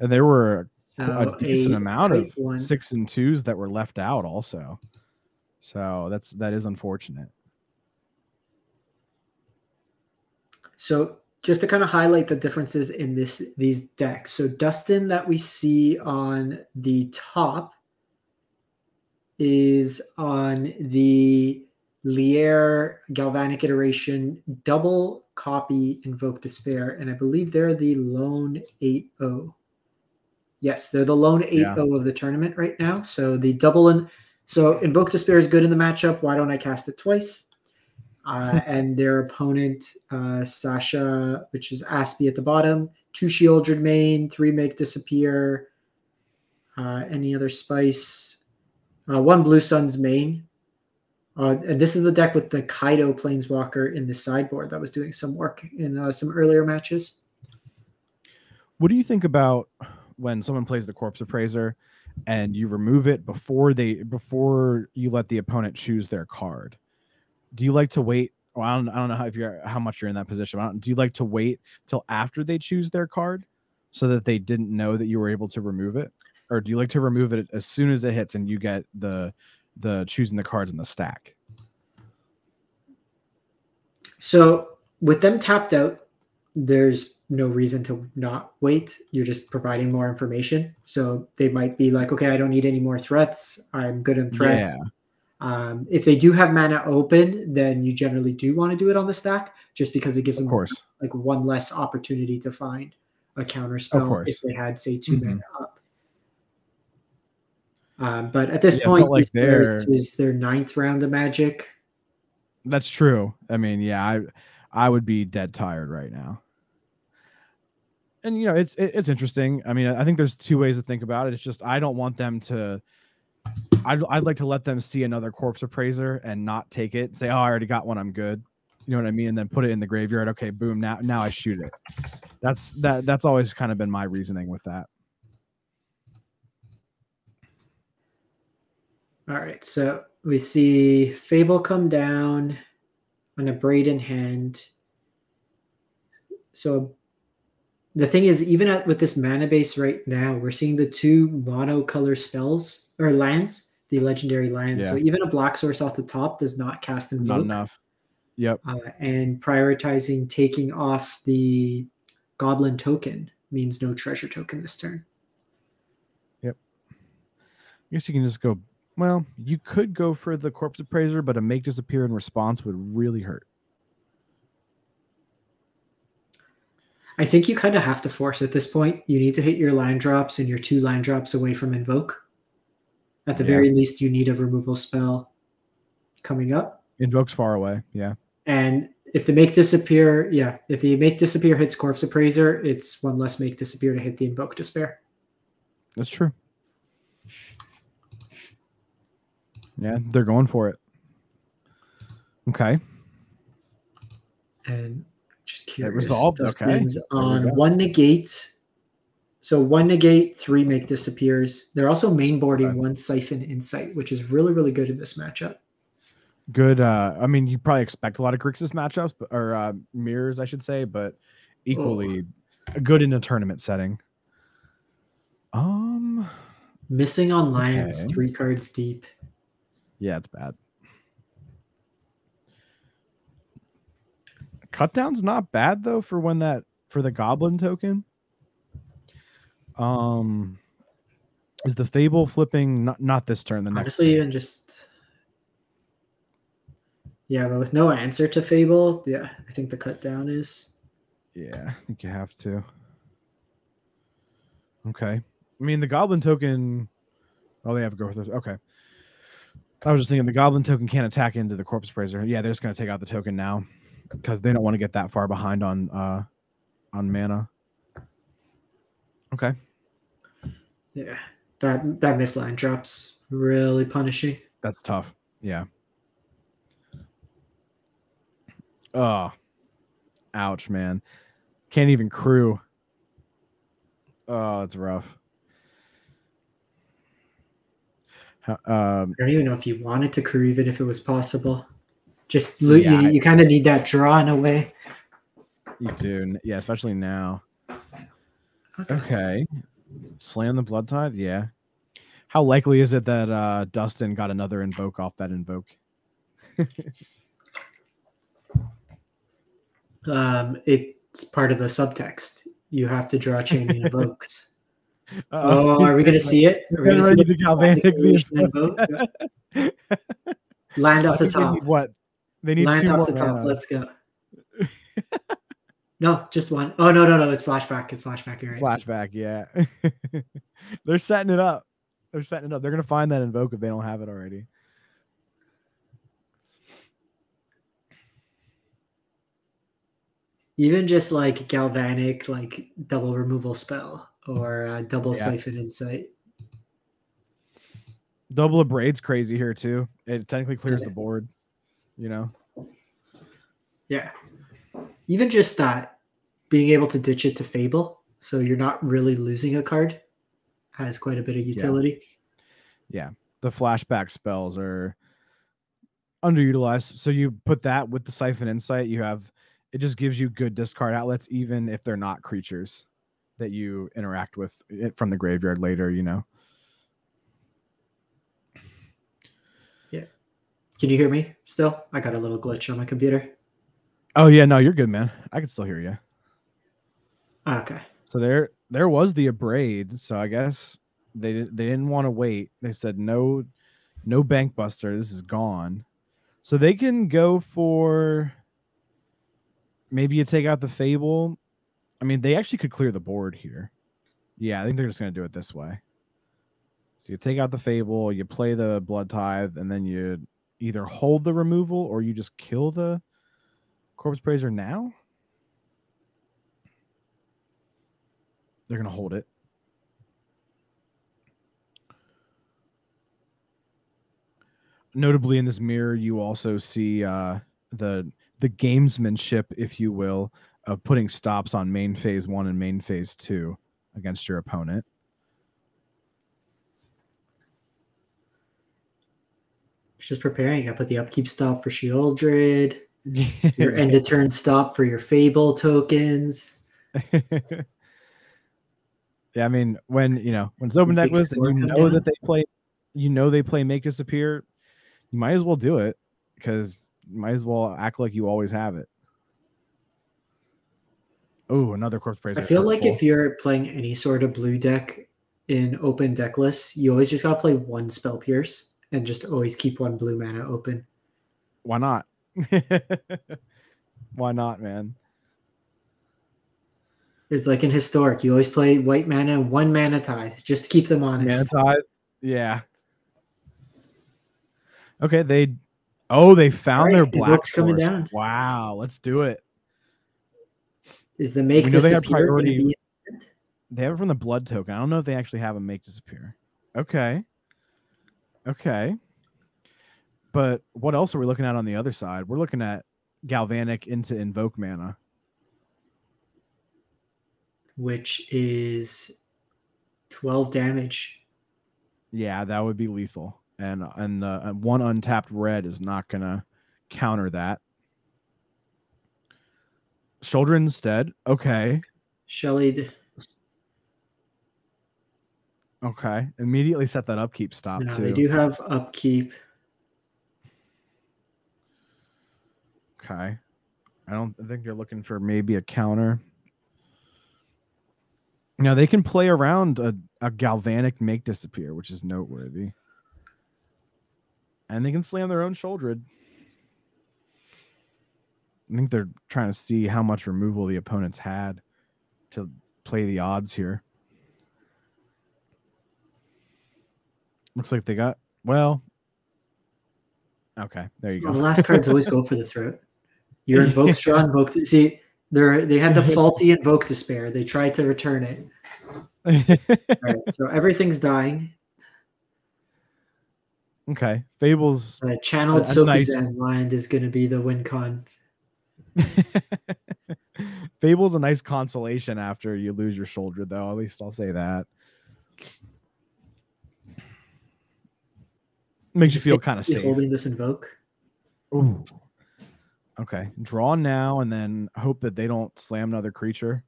And there were a decent amount of 6 and 2s that were left out also. So that is unfortunate. So just to kind of highlight the differences in these decks. So Dustin that we see on the top is on the Liere Galvanic iteration, double copy Invoke Despair, and I believe they're the lone 8-0. Yes, they're the lone 8-0 of the tournament right now. So the double so Invoke Despair is good in the matchup. Why don't I cast it twice? And their opponent, Sasha, which is Aspie at the bottom, 2 Sheoldred main, 3 Make Disappear, any other spice, 1 Blue Sun's main. And this is the deck with the Kaito Planeswalker in the sideboard that was doing some work in some earlier matches. What do you think about when someone plays the Corpse Appraiser and you remove it before you let the opponent choose their card? Do you like to wait? Well, I don't know how much you're in that position. Do you like to wait till after they choose their card so that they didn't know that you were able to remove it? Or do you like to remove it as soon as it hits and you get the choosing the cards in the stack? So with them tapped out, there's no reason to not wait. You're just providing more information. So they might be like, okay, I don't need any more threats. I'm good in threats. Yeah. If they do have mana open, then you generally do want to do it on the stack, just because it gives them like one less opportunity to find a counter spell if they had, say, 2 mana up. But at this point, like this is their 9th round of Magic. That's true. I mean, yeah, I would be dead tired right now. And you know, it's interesting. I mean, I think there's 2 ways to think about it. It's just I don't want them to. I'd like to let them see another Corpse Appraiser and not take it. Say, oh, I already got one. I'm good. You know what I mean? And then put it in the graveyard. Okay, boom. Now I shoot it. That's always kind of been my reasoning with that. All right. So we see Fable come down on a Braid in hand. So the thing is, even with this mana base right now, we're seeing the 2 mono-color spells or lands, the legendary lands. Yeah. So even a black source off the top does not cast Invoke. Not enough. Yep. And prioritizing taking off the goblin token means no treasure token this turn. Yep. I guess you can just go, well, you could go for the Corpse Appraiser, but a Make Disappear in response would really hurt. I think you kind of have to force at this point. You need to hit your line drops, and you're 2 line drops away from Invoke. At the very least, you need a removal spell coming up. Invoke's far away, yeah. And if the Make Disappear, if the Make Disappear hits Corpse Appraiser, it's 1 less Make Disappear to hit the Invoke Despair. That's true. Yeah, they're going for it. Okay. And just curious. It resolved, okay. On 1 negate. So 1 negate, 3 Make Disappears. They're also mainboarding 1 Siphon Insight, which is really, really good in this matchup. Good. I mean, you probably expect a lot of Grixis matchups, or mirrors, I should say, but equally good in a tournament setting. Missing on Lions, 3 cards deep. Yeah, it's bad. Cutdown's not bad though for when for the goblin token. Is the Fable flipping not this turn? The next. Honestly, even just but with no answer to Fable, I think the cut down is. Yeah, I think you have to. Okay, I mean the goblin token. Oh, they have to go with this. Okay, I was just thinking the goblin token can't attack into the Corpse Appraiser. Yeah, they're just gonna take out the token now because they don't want to get that far behind on mana. Okay. Yeah, that misline drop's really punishing. That's tough. Yeah. Oh, ouch, man! Can't even crew. Oh, it's rough. I don't even know if you wanted to crew, even if it was possible. Just you kind of need that draw in a way. You do, yeah, especially now. Okay. Slam the Bloodtithe? Yeah. How likely is it that Dustin got another invoke off that invoke? It's part of the subtext. You have to draw chaining invokes. Oh, are we going to see it? Are we going to see the Galvanic invoke? Yeah. Lined off the top. They need what? They need lined off the top. Let's go. No, just one. Oh, no. It's flashback. It's flashback. You're right. Flashback, yeah. They're setting it up. They're setting it up. They're going to find that invoke if they don't have it already. Even just like Galvanic, like double removal spell or double siphon insight. Double abrade's crazy here too. It technically clears the board, you know? Yeah. Even just that, being able to ditch it to Fable, so you're not really losing a card, has quite a bit of utility. Yeah. The flashback spells are underutilized. So you put that with the Siphon Insight, you have, it just gives you good discard outlets, even if they're not creatures that you interact with from the graveyard later, you know? Yeah. Can you hear me still? I got a little glitch on my computer. Oh yeah, no, you're good, man. I can still hear you. Okay. So there was the abrade, so I guess they didn't want to wait. They said no bank buster. This is gone. So they can go for maybe you take out the Fable. I mean, they actually could clear the board here. Yeah, I think they're just gonna do it this way. So you take out the Fable, you play the Bloodtithe, and then you either hold the removal or you just kill the Corpse Appraiser now. They're going to hold it. Notably in this mirror, you also see the gamesmanship, if you will, of putting stops on main phase 1 and main phase 2 against your opponent. Just preparing. I put the upkeep stop for Sheoldred. Your end of turn stop for your Fable tokens. Yeah, I mean, when it's open deck list and you know that they play, Make Disappear, you might as well do it because you might as well act like you always have it. Oh, another Corpse Appraiser. I feel like if you're playing any sort of blue deck in open deck lists, you always just got to play one Spell Pierce and just always keep one blue mana open. Why not? Why not, man? It's like in Historic, you always play white mana and one mana tithe just to keep them honest. Mana tithe? Yeah. Okay, they found their black coming down. Wow, let's do it. Is the make disappear? They have priority. They have it from the blood token. I don't know if they actually have a make disappear. Okay. Okay. But what else are we looking at on the other side? We're looking at Galvanic into Invoke mana, which is 12 damage. Yeah, that would be lethal. And the one untapped red is not going to counter that. Shoulder instead. Okay. Shellied. Okay. Immediately set that upkeep stop, too. They do have upkeep. Okay. I think they're looking for maybe a counter. Now, they can play around a Galvanic Make Disappear, which is noteworthy. And they can slam their own Sheoldred. I think they're trying to see how much removal the opponents had to play the odds here. Looks like they got... Well... Okay, there you go. Well, the last cards always go for the throat. Your Invoke's drawn, Invoke... See... They had the faulty Invoke Despair. They tried to return it. Right, so everything's dying. Okay. Fable's... channeled Sokizan blind is going to be the win con. Fable's a nice consolation after you lose your shoulder, though. At least I'll say that. Makes you feel kind of safe. Holding this Invoke. Ooh. Okay, draw now and then hope that they don't slam another creature.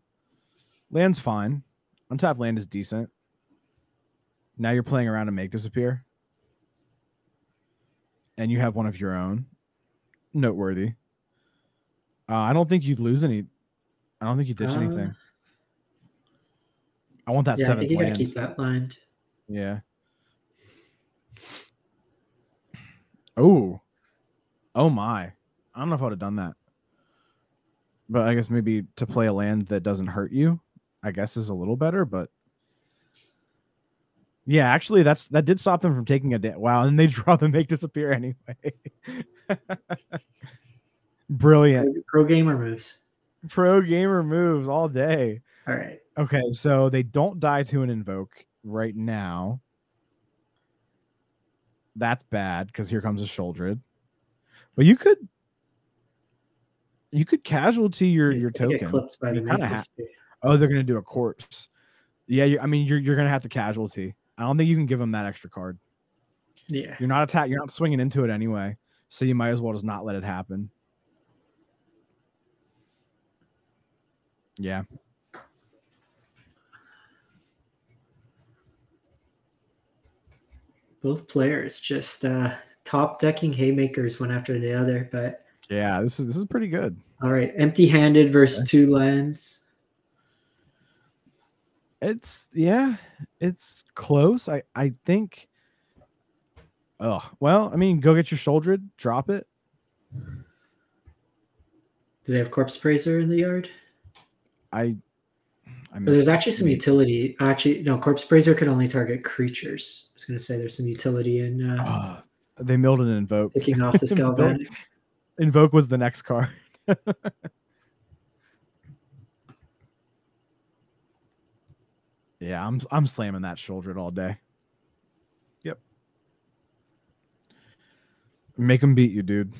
Land's fine. Untapped land is decent. Now you're playing around to make disappear. And you have one of your own. Noteworthy. I don't think you'd lose any. I don't think you ditch anything. I want that seventh. I think you gotta keep that lined. Yeah. Oh. Oh my. I don't know if I would have done that. But I guess maybe to play a land that doesn't hurt you, I guess is a little better, but yeah, actually that did stop them from taking a day. Wow, and they draw the make disappear anyway. Brilliant. Pro gamer moves. Pro gamer moves all day. All right. Okay, so they don't die to an invoke right now. That's bad because here comes a Sheoldred. But you could casualty your token. Oh, they're gonna do a corpse. Yeah, I mean you're gonna have to casualty. I don't think you can give them that extra card. Yeah, you're not attacking. You're not swinging into it anyway, so you might as well just not let it happen. Yeah. Both players just top decking haymakers one after the other, but yeah, this is pretty good. All right, empty-handed versus two lands. It's close. I think. Oh well, I mean, go get your Sheoldred, drop it. Do they have Corpse Appraiser in the yard? There's actually some utility. Actually, no, Corpse Appraiser could only target creatures. I was going to say there's some utility in. They milled an invoke. Picking off this Galvanic. Invoke was the next card. Yeah, I'm slamming that Sheoldred all day. Yep. Make them beat you, dude.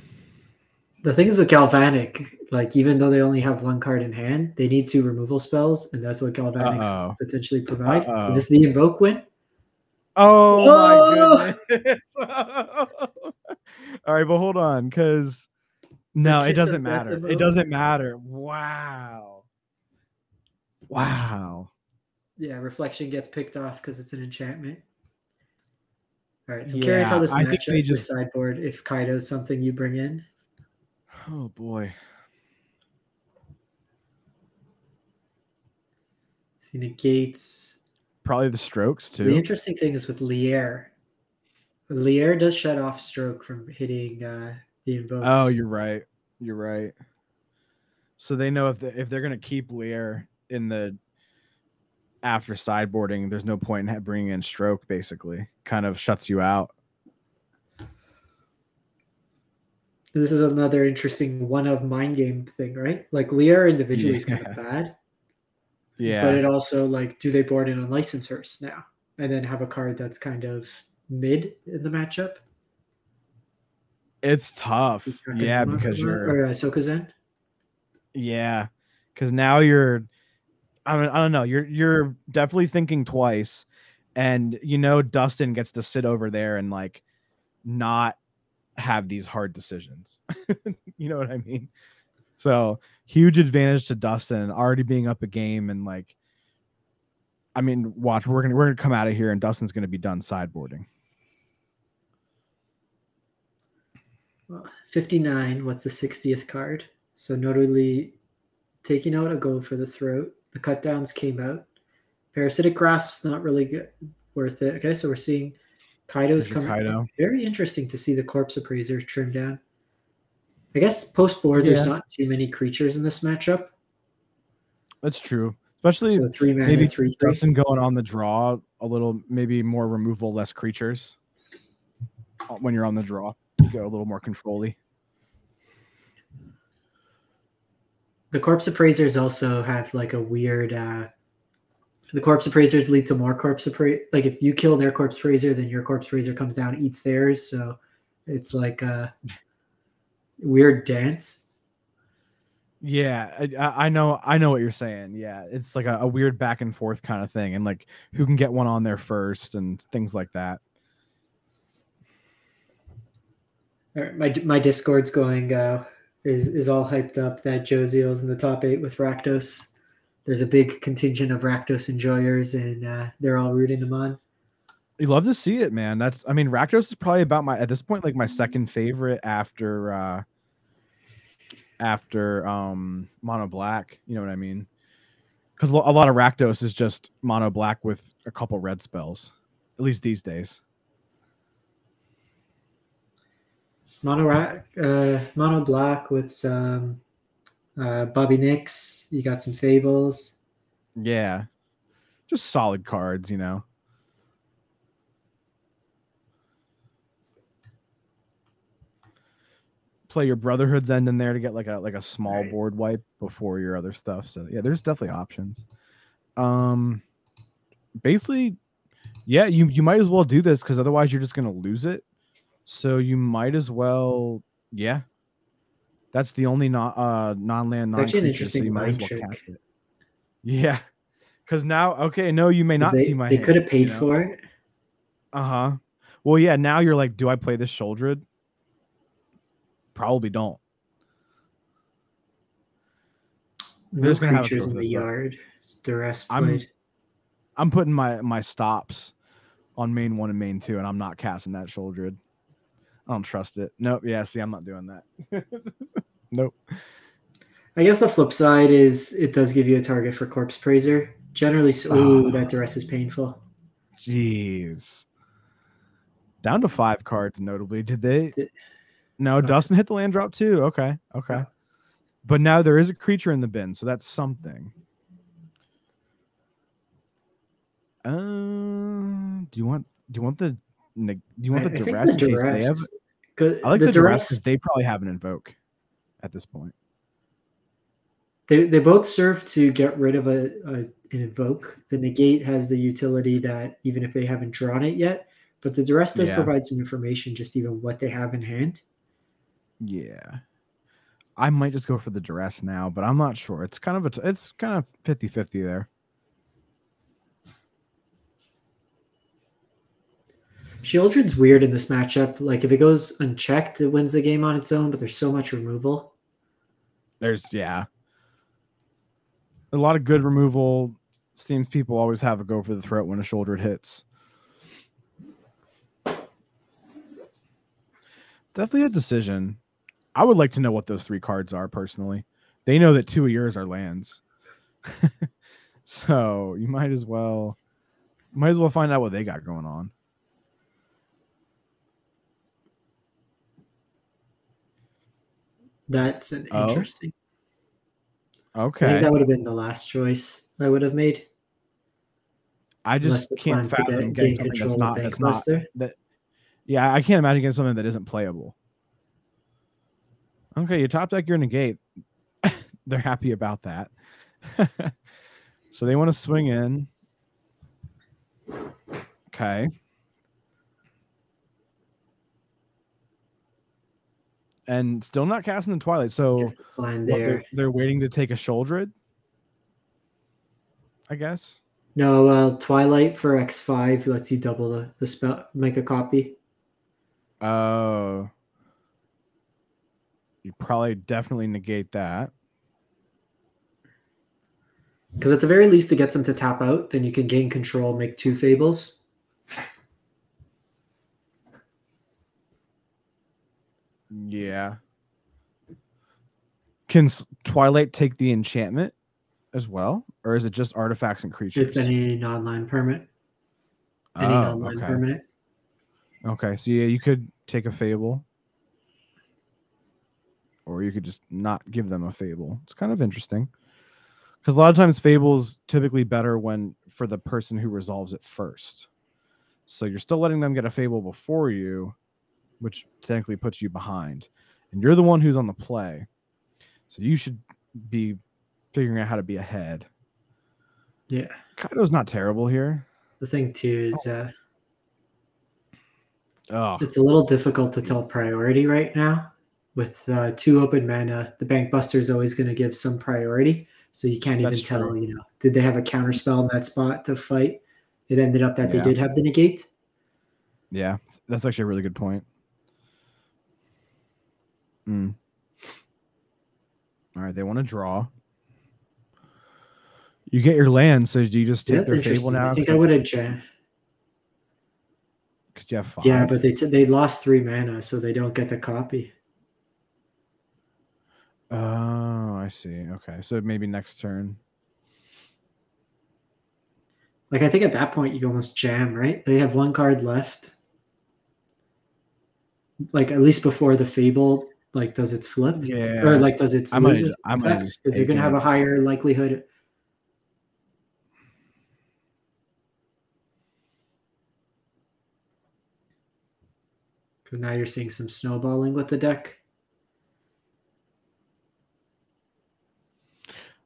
The thing is with Galvanic, like even though they only have one card in hand, they need two removal spells, and that's what Galvanics potentially provide. Is this the invoke win? Oh my goodness! All right, but hold on, because no, it doesn't matter. It doesn't matter. Wow. Wow. Yeah, Reflection gets picked off because it's an enchantment. All right, so I'm curious how this matchup just sideboard if Kaito's something you bring in. Oh boy. See, negates. Probably the strokes too. The interesting thing is with Liere. Liere does shut off stroke from hitting the invokes. Oh, you're right. You're right. So they know if they're gonna keep Liere in the after sideboarding, there's no point in bringing in stroke. Basically, kind of shuts you out. This is another interesting one of mind game thing, right? Like Liere individually is kind of bad. Yeah, but it also like, do they board an unlicensed hearse now and then have a card that's kind of mid in the matchup? It's tough. Yeah, because you're Sokizan. Yeah, because now you're. I mean, I don't know. You're definitely thinking twice, and you know Dustin gets to sit over there and like not have these hard decisions. You know what I mean? So huge advantage to Dustin already being up a game and like. I mean, watch. We're gonna come out of here, and Dustin's gonna be done sideboarding. Well, 59. What's the 60th card? So notably, taking out a go for the throat. The cutdowns came out. Parasitic Grasp's not really good, worth it. Okay, so we're seeing Kaido's coming. Kaido. Very interesting to see the Corpse Appraiser trimmed down. I guess post-board, there's not too many creatures in this matchup. That's true. Especially so maybe Dustin going on the draw a little, maybe more removal, less creatures. When you're on the draw, you go a little more control-y. The Corpse Appraisers also have like a weird. The Corpse Appraisers lead to more Corpse Appraiser. Like if you kill their Corpse Appraiser, then your Corpse Appraiser comes down, eats theirs. So it's like a weird dance. Yeah, I know what you're saying. Yeah, it's like a weird back and forth kind of thing, and like who can get one on there first and things like that. All right, my Discord's going. Is all hyped up that Josiel's in the top 8 with Rakdos. There's a big contingent of Rakdos enjoyers, and they're all rooting him on. You love to see it, man. That's, I mean, Rakdos is probably about my, at this point, like my second favorite after mono black. You know what I mean? Because a lot of Rakdos is just mono black with a couple red spells, at least these days. Mono black with some Bobby Nix. You got some Fables. Yeah, just solid cards, you know. Play your Brotherhood's End in there to get like a small board wipe before your other stuff. So yeah, there's definitely options. Basically, yeah, you might as well do this because otherwise you're just gonna lose it. So you might as well, yeah. That's the only non-land, non-creature. It's actually an interesting mind trick. Yeah, because now, okay, no, you may not see my hand. They could have paid for it. Uh-huh. Well, yeah, now you're like, do I play this Sheoldred? Probably don't. No creatures in the yard. It's duress played. I'm putting my stops on main one and main two, and I'm not casting that Sheoldred. I don't trust it. Nope. Yeah, see, I'm not doing that. Nope. I guess the flip side is it does give you a target for Corpse Appraiser. Generally, so, ooh, that duress is painful. Jeez. Down to 5 cards, notably. Did they? No, Dustin hit the land drop too. Okay, okay. Yeah. But now there is a creature in the bin, so that's something. Do you want the duress? I like the duress because they probably have an invoke at this point. They both serve to get rid of an invoke. The negate has the utility that even if they haven't drawn it yet, but the duress does provide some information, just even what they have in hand. Yeah, I might just go for the duress now, but I'm not sure. It's kind of it's kind of 50-50 there. Sheoldred's weird in this matchup. Like if it goes unchecked, it wins the game on its own. But there's so much removal. There's a lot of good removal. Seems people always have a go for the throat when a Sheoldred hits. Definitely a decision. I would like to know what those 3 cards are personally. They know that 2 of yours are lands. So you might as well find out what they got going on. That's an interesting. Okay. I think that would have been the last choice I would have made. I just can't fathom getting something that's not. Yeah, I can't imagine getting something that isn't playable. Okay, you top deck your negate. They're happy about that. So they want to swing in. Okay. And still not casting the Twilight. So what, they're waiting to take a Sheoldred, I guess. No, Twilight for X5 lets you double the spell, make a copy. Oh. You probably definitely negate that. Because at the very least, it gets them to tap out. Then you can gain control, make 2 Fables. Yeah. Can Twilight take the enchantment as well? Or is it just artifacts and creatures? It's any non-land permanent. Any non-land permanent. Okay, so yeah, you could take a Fable. Or you could just not give them a Fable. It's kind of interesting. Because a lot of times Fable's typically better when for the person who resolves it first. So you're still letting them get a Fable before you, which technically puts you behind. And you're the one who's on the play. So you should be figuring out how to be ahead. Yeah. Kaito's not terrible here. The thing, too, is it's a little difficult to tell priority right now. With 2 open mana, the Bank Buster is always going to give some priority. So you can't even tell, you know, did they have a counter spell in that spot to fight? It ended up that they did have the negate. Yeah, that's actually a really good point. Mm. All right, they want to draw. You get your land, so do you just take their Fable now? I think I would have because you have 5. Yeah, but they lost 3 mana, so they don't get the copy. Oh, I see. Okay, so maybe next turn. Like, I think at that point you almost jam, right? They have 1 card left. Like, at least before the Fable, like, does its flip? Yeah. Or, like, does its... Because you're going to have a higher likelihood... Because now you're seeing some snowballing with the deck.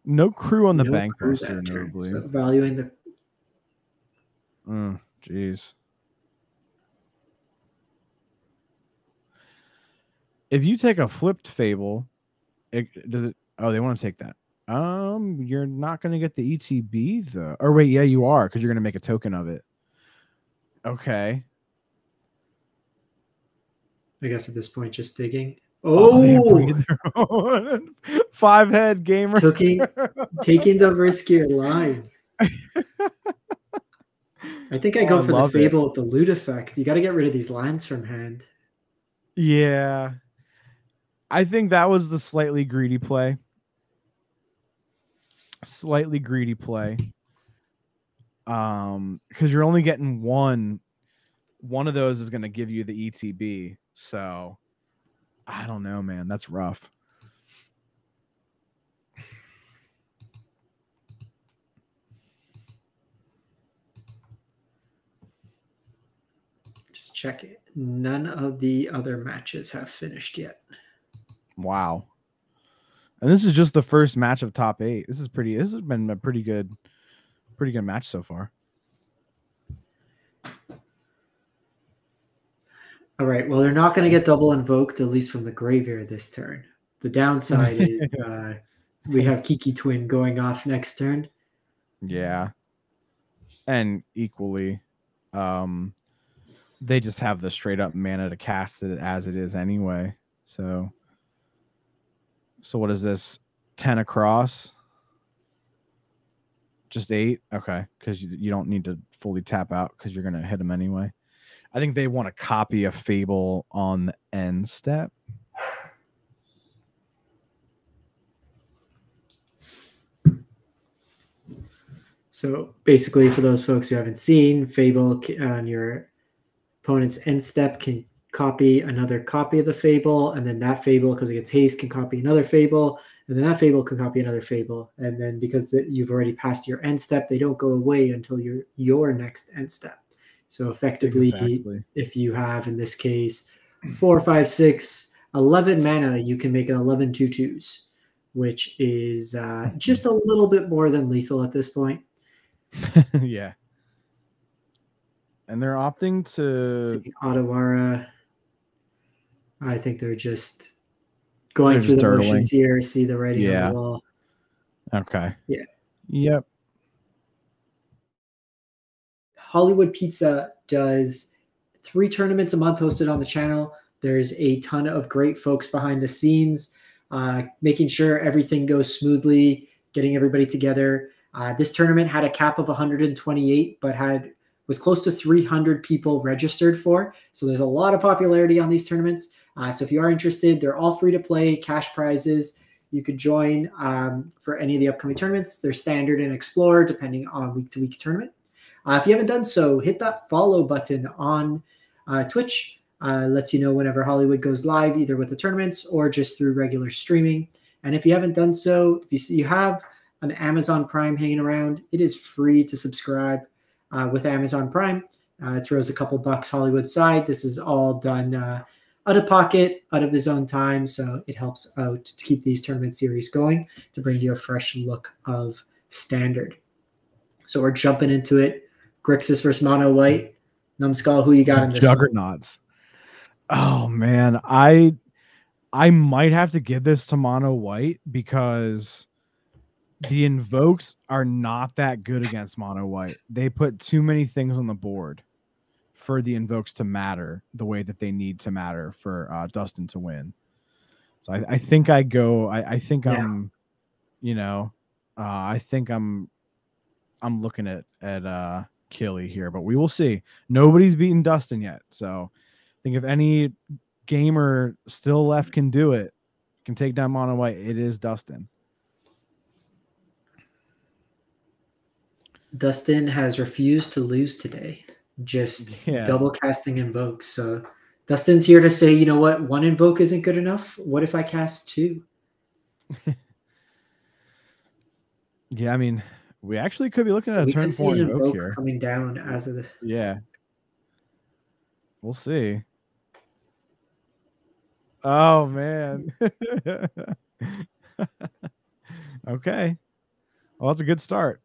No crew on the bank booster, notably. So valuing the... Oh, jeez. If you take a flipped Fable, does it? Oh, they want to take that. You're not going to get the ETB though. Or wait, yeah, you are, because you're going to make a token of it. Okay. I guess at this point, just digging. Oh, 5 head gamer taking the riskier line. I think I go for the Fable with the loot effect. You got to get rid of these lines from hand. Yeah. I think that was the slightly greedy play. Slightly greedy play. Because you're only getting 1. 1 of those is going to give you the ETB. So, I don't know, man. That's rough. Just check it. None of the other matches have finished yet. Wow. And this is just the first match of top 8. This is pretty. This has been a pretty good match so far. All right. Well, they're not going to get double invoked, at least from the graveyard this turn. The downside is we have Kiki Twin going off next turn. Yeah. And equally... they just have the straight up mana to cast it as it is anyway. So what is this? 10 across? Just 8? Okay. Because you don't need to fully tap out because you're going to hit them anyway. I think they want to copy a Fable on the end step. So basically, for those folks who haven't seen, Fable on your opponent's end step can copy another copy of the Fable, and then that Fable, because it gets haste, can copy another Fable, and then that Fable can copy another Fable, and then because you've already passed your end step, they don't go away until your next end step. So effectively, if you have, in this case, 4, 5, 6, 11 mana, you can make 11 2/2s, which is just a little bit more than lethal at this point. Yeah. And they're opting to Otawara. I think they're just going through the motions here, see the writing on the wall. Okay. Yeah. Yep. Hollywood Pizza does 3 tournaments a month hosted on the channel. There's a ton of great folks behind the scenes, making sure everything goes smoothly, getting everybody together. This tournament had a cap of 128, but was close to 300 people registered for. So there's a lot of popularity on these tournaments. So if you are interested, they're all free to play, cash prizes. You could join for any of the upcoming tournaments. They're standard and explore, depending on week-to-week tournament. If you haven't done so, hit that follow button on Twitch. Lets you know whenever Hollywood goes live, either with the tournaments or just through regular streaming. And if you haven't done so, if you have an Amazon Prime hanging around, it is free to subscribe. With Amazon Prime, it throws a couple bucks Hollywood side. This is all done out of pocket, out of his own time, so it helps out to keep these tournament series going to bring you a fresh look of standard. So we're jumping into it. Grixis versus Mono White. Numskull, who you got in this? Juggernauts. One? Oh man, I might have to give this to Mono White because the invokes are not that good against Mono White. They put too many things on the board for the invokes to matter the way that they need to matter for Dustin to win. So I think I go. I think I'm, I think I'm looking at Killy here, but we will see. Nobody's beaten Dustin yet, so I think if any gamer still left can do it, can take down Mono White, it is Dustin. Dustin has refused to lose today, just double casting invokes. So Dustin's here to say, you know what, one invoke isn't good enough. What if I cast two? Yeah, I mean, we actually could be looking at a turn 4 invoke here coming down as of this. Yeah, we'll see. Oh man. Okay, well, that's a good start.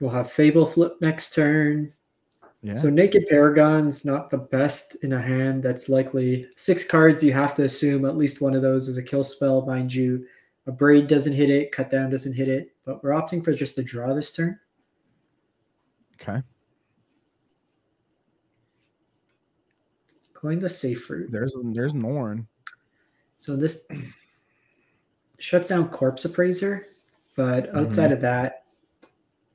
We'll have Fable flip next turn. Yeah. So Naked Paragon's not the best in a hand. That's likely 6 cards. You have to assume at least one of those is a kill spell, mind you. A Braid doesn't hit it. Cut Down doesn't hit it. But we're opting for just the draw this turn. Okay. Going the safe route. There's Norn. So this shuts down Corpse Appraiser. But outside of that,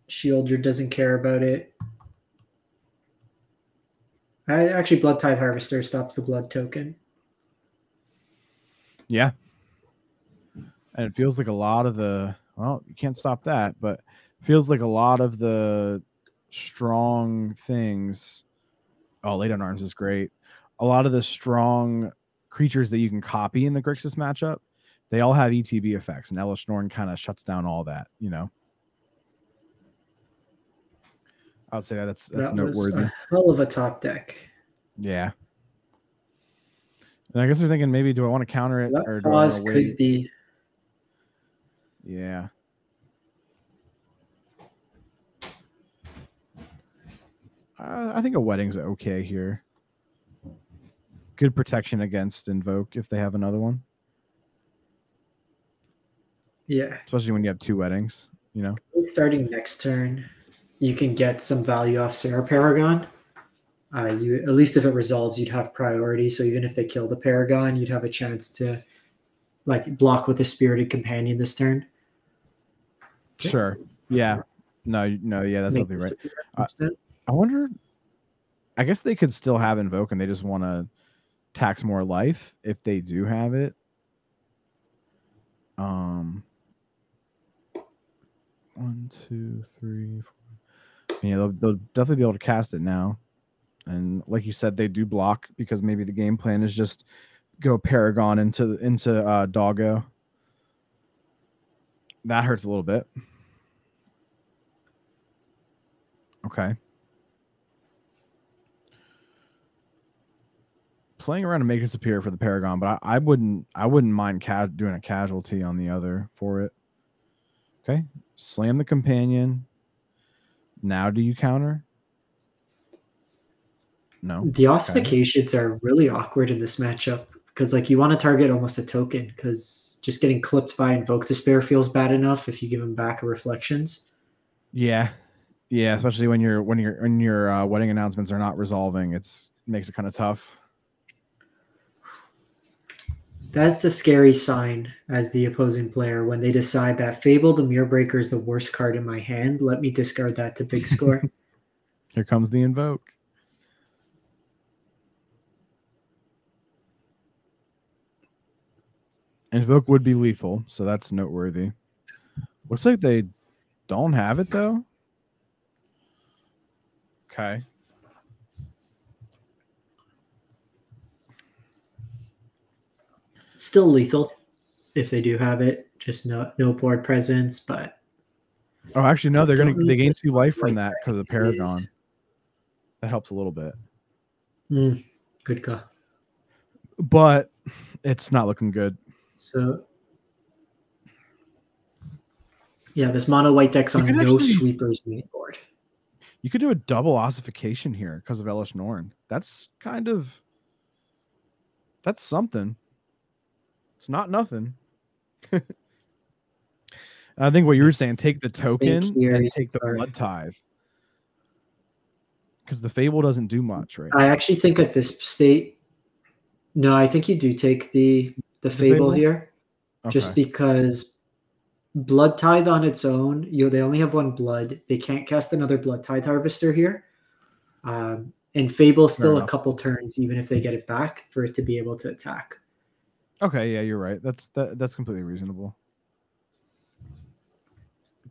Sheoldred doesn't care about it. Actually, Bloodtithe Harvester stops the blood token. Yeah. And it feels like a lot of the... Well, you can't stop that, but it feels like a lot of the strong things... Oh, Lay Down Arms is great. A lot of the strong creatures that you can copy in the Grixis matchup, they all have ETB effects, and Elesh Norn kind of shuts down all that, you know? I would say that's noteworthy. A hell of a top deck. Yeah. And I guess they're thinking, maybe do I want to counter it, or do I want to wait? Could be. Yeah. I think a Wedding's okay here. Good protection against Invoke if they have another one. Yeah. Especially when you have 2 Weddings, you know. Starting next turn, you can get some value off Sarah Paragon. You, at least if it resolves, you'd have priority. So even if they kill the Paragon, you'd have a chance to like block with a Spirited Companion this turn. Okay. Sure. Yeah. No. Yeah, that's probably right. I wonder. I guess they could still have Invoke, and they just want to tax more life if they do have it. One, two, three, four. Yeah, they'll definitely be able to cast it now. And like you said, they do block, because maybe the game plan is just go Paragon into Doggo. That hurts a little bit. Okay. Playing around to make it disappear for the Paragon, but I wouldn't mind doing a casualty on the other for it. Okay. Slam the Companion. Now, do you counter? No. The ossifications are really awkward in this matchup, because like you want to target almost a token, because just getting clipped by Invoke Despair feels bad enough if you give him back a Reflections. Yeah, yeah, especially when your wedding announcements are not resolving, it makes it kind of tough. That's a scary sign as the opposing player when they decide that Fable the Mirror Breaker is the worst card in my hand. Let me discard that to big score. Here comes the Invoke. Invoke would be lethal, so that's noteworthy. Looks like they don't have it, though. Okay. Still lethal if they do have it, just no board presence. But oh, actually no, they gain 2 life from that because of the Paragon. That helps a little bit. Good call, but it's not looking good. So yeah, this Mono White deck's on no sweepers main board. You could do a double ossification here because of Elesh Norn. That's something. It's not nothing. I think what you were saying, take the token and take the Blood Tithe, because the Fable doesn't do much, right? I actually think at this state, no, I think you do take the Fable here, okay. Just because Bloodtithe on its own, they only have one blood. They can't cast another Bloodtithe Harvester here. And Fable still a couple turns, even if they get it back, for it to be able to attack. Okay, yeah, you're right. That's completely reasonable.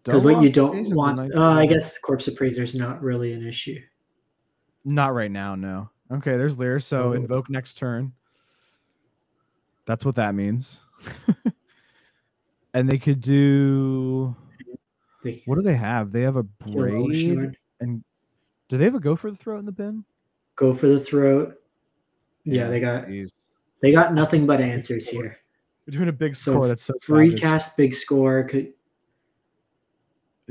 Because what you don't want, I guess Corpse Appraiser is not really an issue. Not right now, no. Okay, there's Liere, so invoke next turn. That's what that means. And they could do... What do they have? They have a braid. And do they have a go for the throat in the bin? Go for the throat. Yeah, they got nothing but answers here. They're doing a big score. That's so free savage. Cast big score could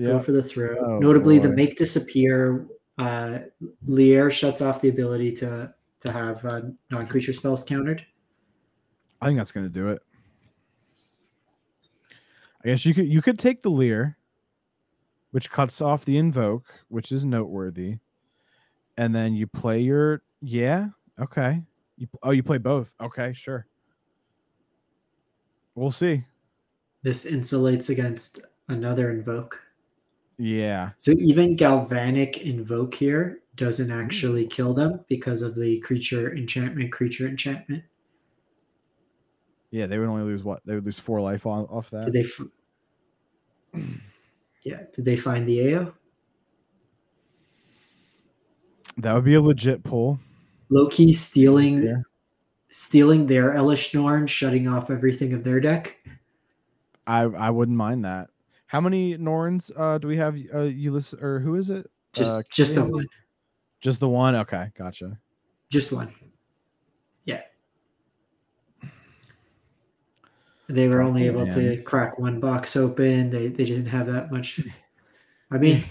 go for the throat. Oh, notably, the make disappear. Liere shuts off the ability to have non-creature spells countered. I think that's going to do it. I guess you could take the Liere, which cuts off the invoke, which is noteworthy, and then you play your you play both. Okay, sure. We'll see. This insulates against another invoke. Yeah. So even Galvanic Invoke here doesn't actually kill them because of the creature enchantment. Yeah, they would only lose what? They would lose 4 life off that. Did they find the AO? That would be a legit pull. Low-key stealing their Elesh Norn, shutting off everything of their deck. I wouldn't mind that. How many Norns do we have? Ulysses, or who is it? Just the one. Just the one? Okay, gotcha. Just one. Yeah. They were only able to crack one box open. They didn't have that much. I mean,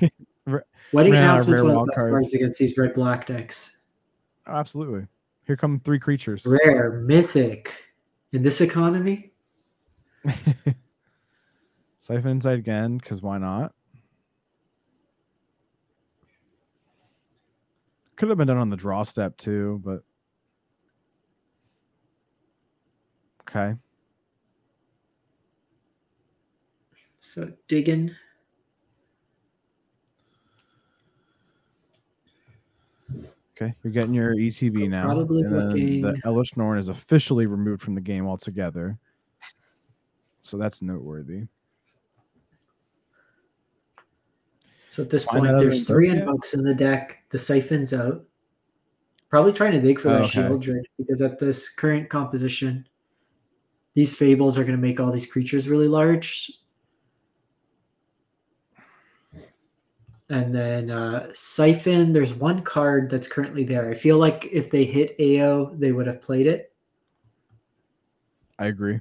Wedding Announcement's one of the best cards against these red-black decks. Oh, absolutely. Here come 3 creatures. Rare, mythic. In this economy? Siphon Inside again, because why not? Could have been done on the draw step too, but okay. So digging. Okay, you're getting your ETB now. Probably looking. The Elesh Norn is officially removed from the game altogether, so that's noteworthy. So at this point, there's 3 invokes in the deck. The siphon's out. Probably trying to dig for that Sheoldred, because at this current composition, these fables are going to make all these creatures really large. And then siphon, there's one card that's currently there. I feel like if they hit AO, they would have played it. I agree.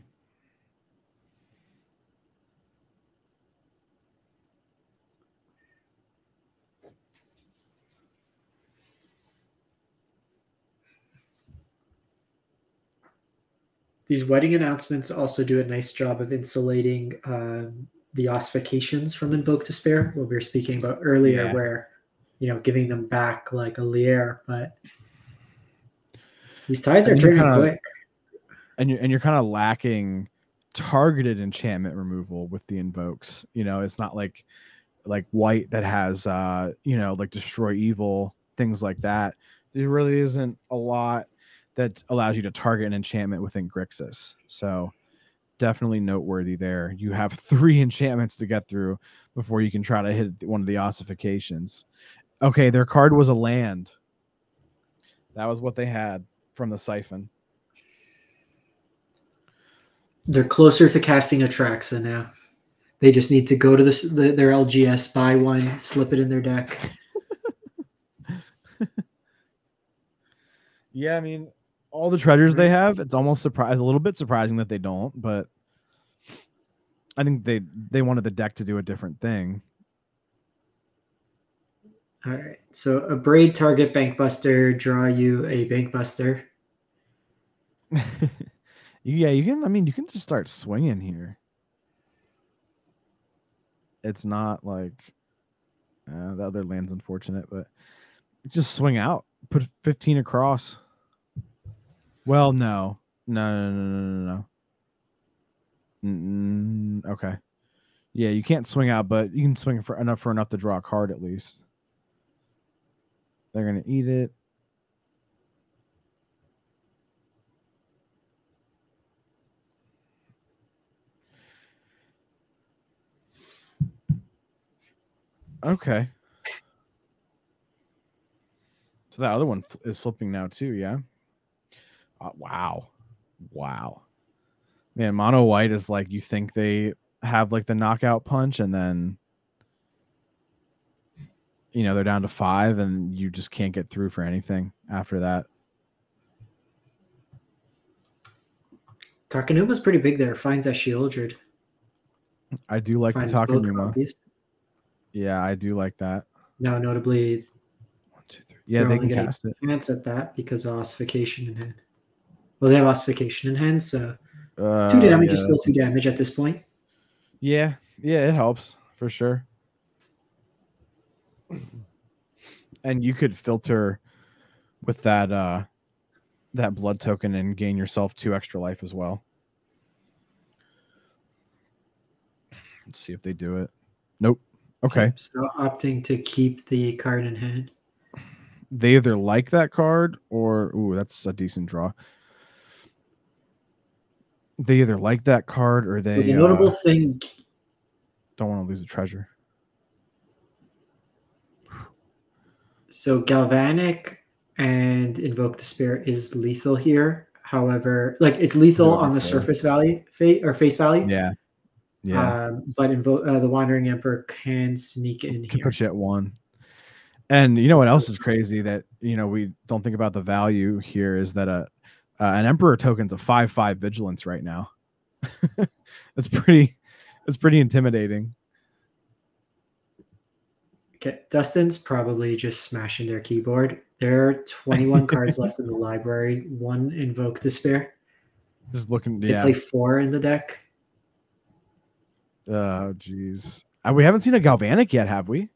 These wedding announcements also do a nice job of insulating the ossifications from Invoke Despair, what we were speaking about earlier, where, giving them back like a Liere, but these tides are turning quick. And you're kind of lacking targeted enchantment removal with the invokes. It's not like white that has, like destroy evil, things like that. There really isn't a lot that allows you to target an enchantment within Grixis. So definitely noteworthy there. You have 3 enchantments to get through before you can try to hit one of the ossifications. Okay, their card was a land. That was what they had from the siphon. They're closer to casting Atraxa now. They just need to go to their LGS, buy one, slip it in their deck. Yeah, I mean, all the treasures they have, it's almost a little bit surprising that they don't, but I think they wanted the deck to do a different thing. All right, so a braid target Bankbuster, draw you a Bankbuster. You can just start swinging here. It's not like the other land's unfortunate, but just swing out. Put 15 across. Well, no. Okay. Yeah, you can't swing out, but you can swing for enough to draw a card at least. They're going to eat it. Okay. So that other one is flipping now too, yeah? Wow. Wow. Man, mono white is like, you think they have like the knockout punch and then, you know, they're down to 5 and you just can't get through for anything after that. Takanuma's pretty big there. Finds that Sheoldred. I do like the Takanuma. Yeah, I do like that. Now, notably, 1, 2, 3. Yeah, they can cast it. Chance at that because of ossification in hand. Well, they have ossification in hand, so 2 damage is still 2 damage at this point. Yeah, yeah, it helps for sure. And you could filter with that that blood token and gain yourself 2 extra life as well. Let's see if they do it. Nope. Okay. So opting to keep the card in hand. They either like that card or... Ooh, that's a decent draw. They either like that card or they... So the notable thing... Don't want to lose a treasure. So Galvanic and Invoke Despair is lethal here. However, like it's lethal on the surface value or face value. Yeah. Yeah, but the Wandering Emperor can sneak in here. Put you at 1, and you know what else is crazy that you know we don't think about the value here is that an Emperor token's a 5/5 vigilance right now. That's pretty. That's pretty intimidating. Okay, Dustin's probably just smashing their keyboard. There are 21 cards left in the library. 1 Invoke Despair. Just looking. They play 4 in the deck. Oh, geez. We haven't seen a Galvanic yet, have we?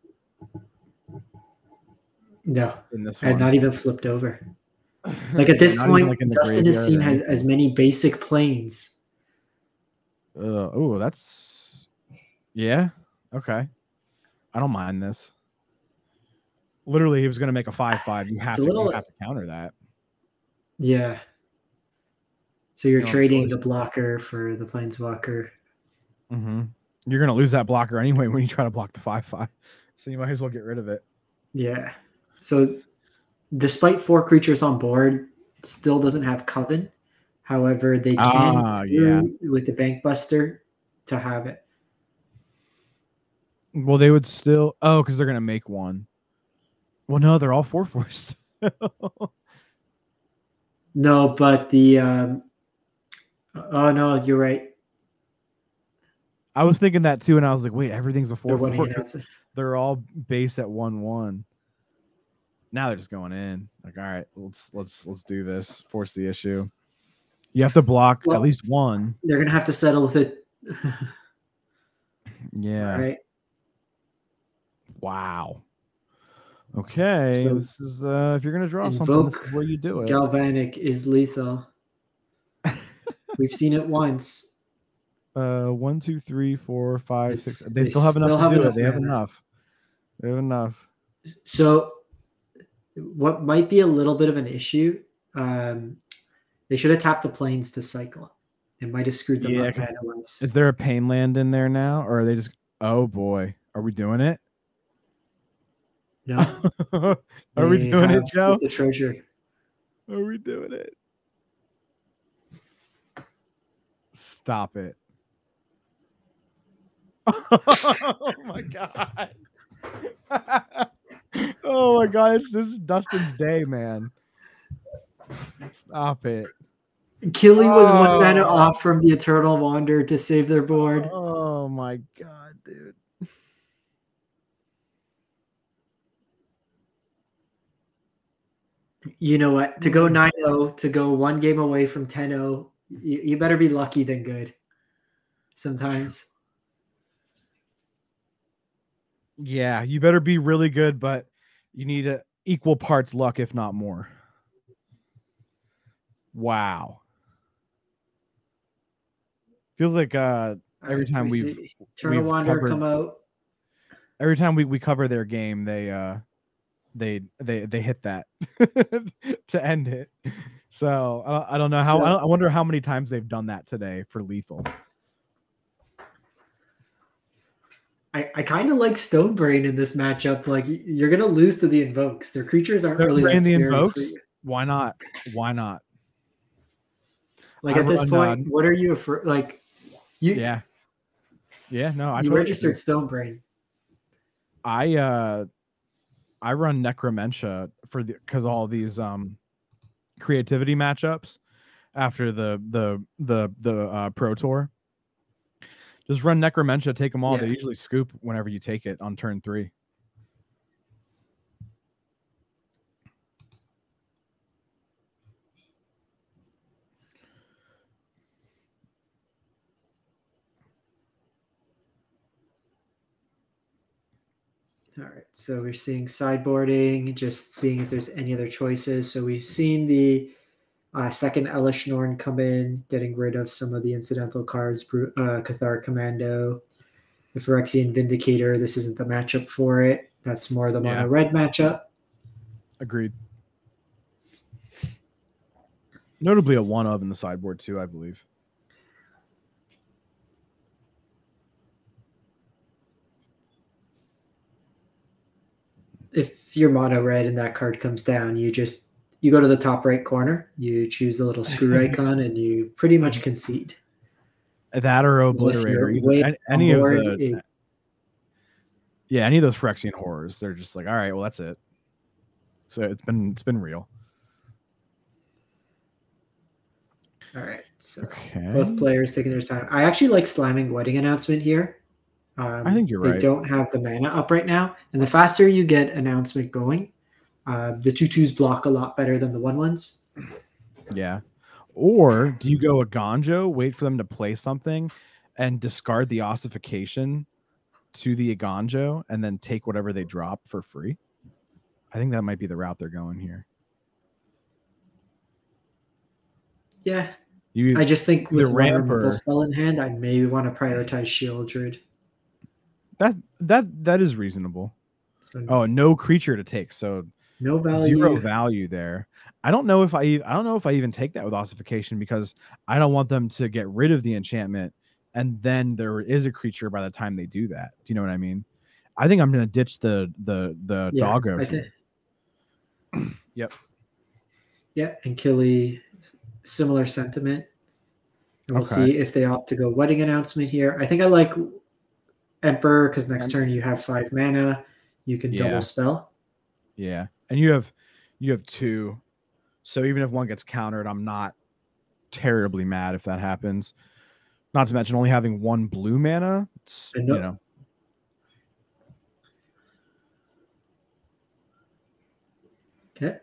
No. In this one. I had not even flipped over. Like at this point, like Dustin has seen as many basic planes. Oh, that's... Yeah? Okay. I don't mind this. Literally, he was going to make a 5/5. You have to counter that. Yeah. So you're trading the blocker for the planeswalker. Mm-hmm. You're going to lose that blocker anyway when you try to block the 5/5. So you might as well get rid of it. Yeah. So despite 4 creatures on board, it still doesn't have Coven. However, they can with the Bank Buster to have it. Well, they would still... Oh, because they're going to make 1. Well, no, they're all 4/4s. No, but the... Oh, no, you're right. I was thinking that too, and I was like, "Wait, everything's a 4/4. They're all base at 1/1. Now they're just going in. Like, all right, let's do this. Force the issue. You have to block at least 1. They're gonna have to settle with it. Yeah. All right. Wow. Okay. So this is if you're gonna draw something, this is where you do it. Galvanic is lethal. We've seen it once. 1, 2, 3, 4, 5, 6. They still have enough to do it. They have enough. They have enough. So what might be a little bit of an issue, they should have tapped the planes to cycle. They might have screwed them up. Is there a pain land in there now? Or are they just... Oh, boy. Are we doing it? No. Are we doing it, Joe? The treasure. Are we doing it? Stop it. Oh my god. Oh my god, this is Dustin's day, man. Stop it. Killy was 1 mana off from the Eternal Wanderer to save their board. Oh my god, dude. You know what? To go 9-0, to go 1 game away from 10-0, you better be lucky than good sometimes. Yeah, you better be really good, but you need equal parts luck, if not more. Wow. Feels like Every time we cover their game, they hit that to end it. So I don't know how. So, I wonder how many times they've done that today for lethal. I kind of like Stonebrain in this matchup. Like, you're gonna lose to the invokes. Their creatures aren't really that scary for you. Why not? Why not? Like, at this point, what are you afraid? Like, you. Yeah. Yeah. No, I registered Stonebrain. I run Necromancia for because all these creativity matchups after the Pro Tour. Just run Necromancia, take them all. Yeah. They usually scoop whenever you take it on turn 3. All right, so we're seeing sideboarding, just seeing if there's any other choices. So we've seen the second Elesh Norn come in, getting rid of some of the incidental cards, Cathar Commando, the Phyrexian Vindicator. This isn't the matchup for it. That's more the mono red matchup. Agreed. Notably a 1-of in the sideboard too, I believe. If you're mono red and that card comes down, you go to the top right corner, you choose the little screw icon, and you pretty much concede. That or Obliterator. Any of the, yeah, any of those Phyrexian horrors, they're just like, all right, well, that's it. So it's been real. All right, so both players taking their time. I actually like slamming Wedding Announcement here. I think you're right. They don't have the mana up right now, and the faster you get Announcement going, the 2/2s block a lot better than the 1/1s. Yeah. Or do you go a Ganjo, wait for them to play something, and discard the Ossification to the Ganjo, and then take whatever they drop for free? I think that might be the route they're going here. Yeah. I just think with the Ramper spell in hand, I maybe want to prioritize Sheoldred. That is reasonable. So, oh, no creature to take, so no value. Zero value there. I don't know if I even take that with Ossification, because I don't want them to get rid of the enchantment and then there is a creature by the time they do that. Do you know what I mean? I think I'm gonna ditch the doggo. Yep. Yeah, and Killy, similar sentiment. And we'll see if they opt to go Wedding Announcement here. I think I like Emperor, because next turn you have 5 mana, you can double spell. Yeah, and you have 2, so even if one gets countered, I'm not terribly mad if that happens. Not to mention only having 1 blue mana, it's, you know. Okay.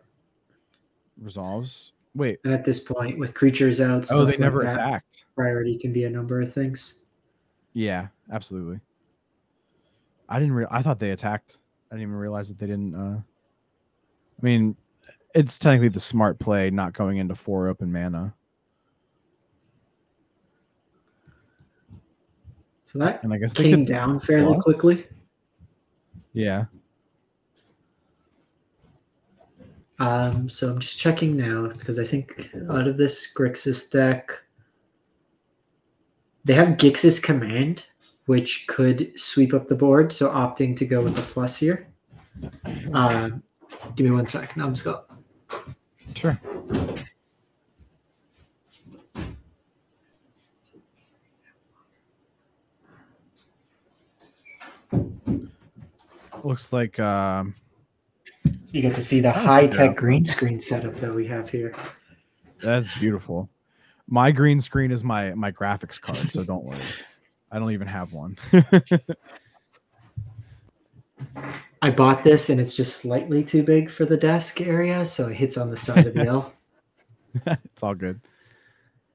Resolves. Wait. And at this point, with creatures out, oh, they never attacked. Priority can be a number of things. Yeah, absolutely. I thought they attacked. I didn't even realize that they didn't. I mean, it's technically the smart play, not going into 4 open mana. So that, and I guess came down fairly quickly. Yeah. So I'm just checking now, because I think out of this Grixis deck, they have Grixis Command, which could sweep up the board. So opting to go with the plus here. Give me 1 sec. Numskull. Sure. Looks like you get to see the high-tech green screen setup that we have here. That's beautiful. My green screen is my graphics card, so don't worry. I don't even have one. I bought this and it's just slightly too big for the desk area, so it hits on the side of the L. It's all good.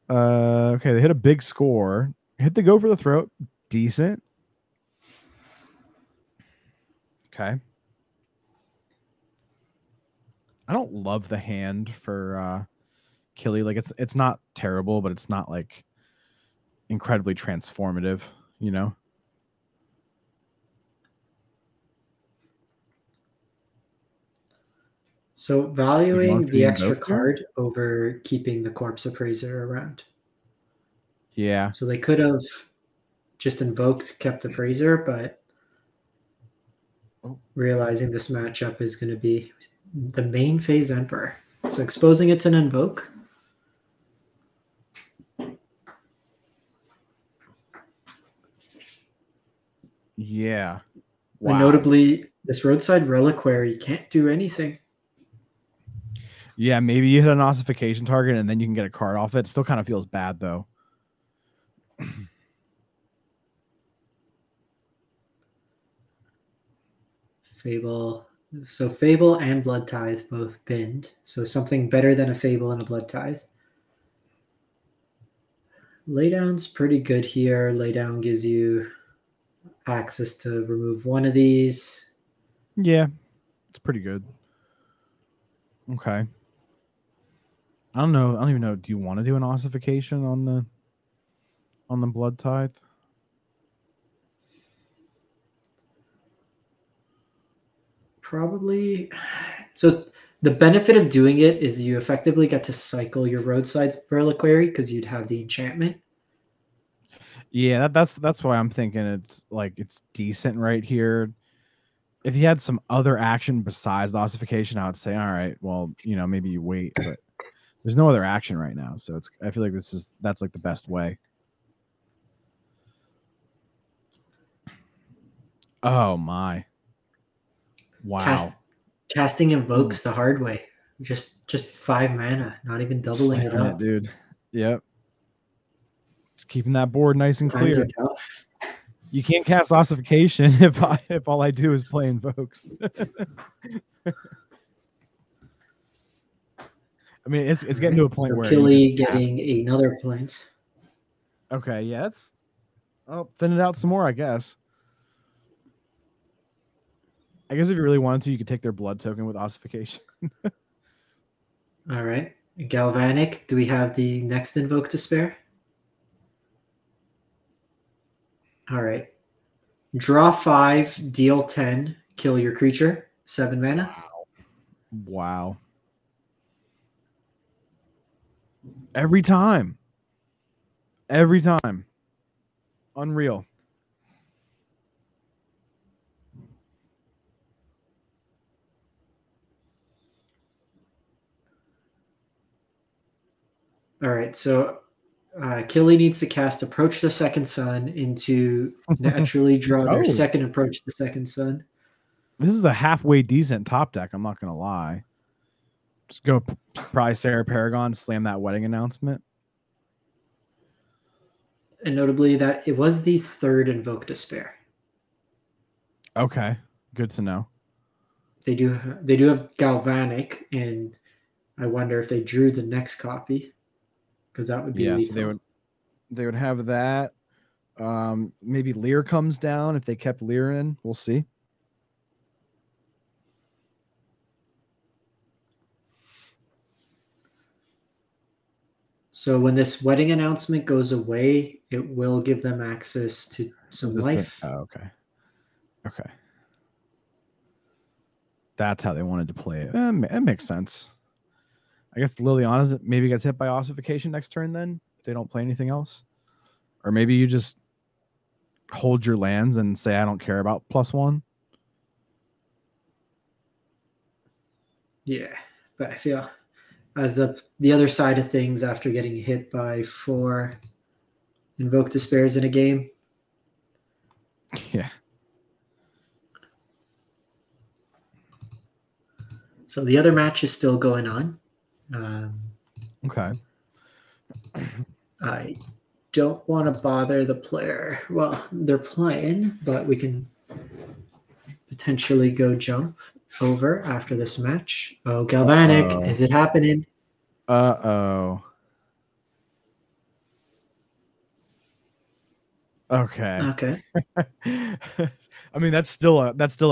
Okay, they hit a big score. Hit the go for the throat. Decent. Okay. I don't love the hand for Killy. Like, it's not terrible, but it's not like incredibly transformative, you know? So valuing the extra card over keeping the Corpse Appraiser around. Yeah. So they could have just invoked, kept the Appraiser, but realizing this matchup is going to be the main phase Emperor. So exposing it to an invoke. Yeah. Wow. And notably, this Roadside Reliquary can't do anything. Yeah, maybe you hit an ossification target and then you can get a card off it. Still kind of feels bad, though. Fable. So Fable and Bloodtithe both pinned. So something better than a Fable and a Bloodtithe. Laydown's pretty good here. Laydown gives you access to remove one of these. Yeah, it's pretty good. Okay. I don't know. I don't even know. Do you want to do an ossification on the Bloodtithe? Probably. So the benefit of doing it is you effectively get to cycle your Roadside Reliquary because you'd have the enchantment. Yeah, that's why I'm thinking it's like it's decent right here. If you had some other action besides the ossification, I would say, all right, well, you know, maybe you wait, but there's no other action right now, so it's. I feel like this is that's like the best way. Oh my! Wow. Casting invokes the hard way. Just 5 mana, not even doubling it up, dude. Yep. Just keeping that board nice and clear. You can't cast ossification if all I do is play invokes. I mean, it's getting to a point so where Killy getting another plant. Okay, yeah, that's. I'll thin it out some more, I guess. I guess if you really wanted to, you could take their blood token with ossification. All right, Galvanic. Do we have the next Invoke Despair? All right. Draw 5, deal 10, kill your creature, 7 mana. Wow. Every time. Every time. Unreal. All right, so Killy needs to cast Approach the Second Sun into naturally draw their second Approach the Second Sun. This is a halfway decent top deck, I'm not going to lie. Just go pry Sarah Paragon, slam that wedding announcement. And notably that it was the third Invoke Despair. Okay, good to know. They do have Galvanic, and I wonder if they drew the next copy. Because that would be lethal. So they would have that. Maybe Liere comes down if they kept Liere in. We'll see. So when this wedding announcement goes away, it will give them access to some life. Okay. That's how they wanted to play it. It makes sense. I guess Liliana maybe gets hit by ossification next turn then if they don't play anything else. Or maybe you just hold your lands and say, I don't care about +1. Yeah, but I feel as the other side of things after getting hit by 4 Invoke Despairs in a game. Yeah. So the other match is still going on. Okay. I don't want to bother the player. Well, they're playing, but we can potentially go jump over after this match. Oh, Galvanic, is it happening? Uh-oh. Okay. I mean, that's still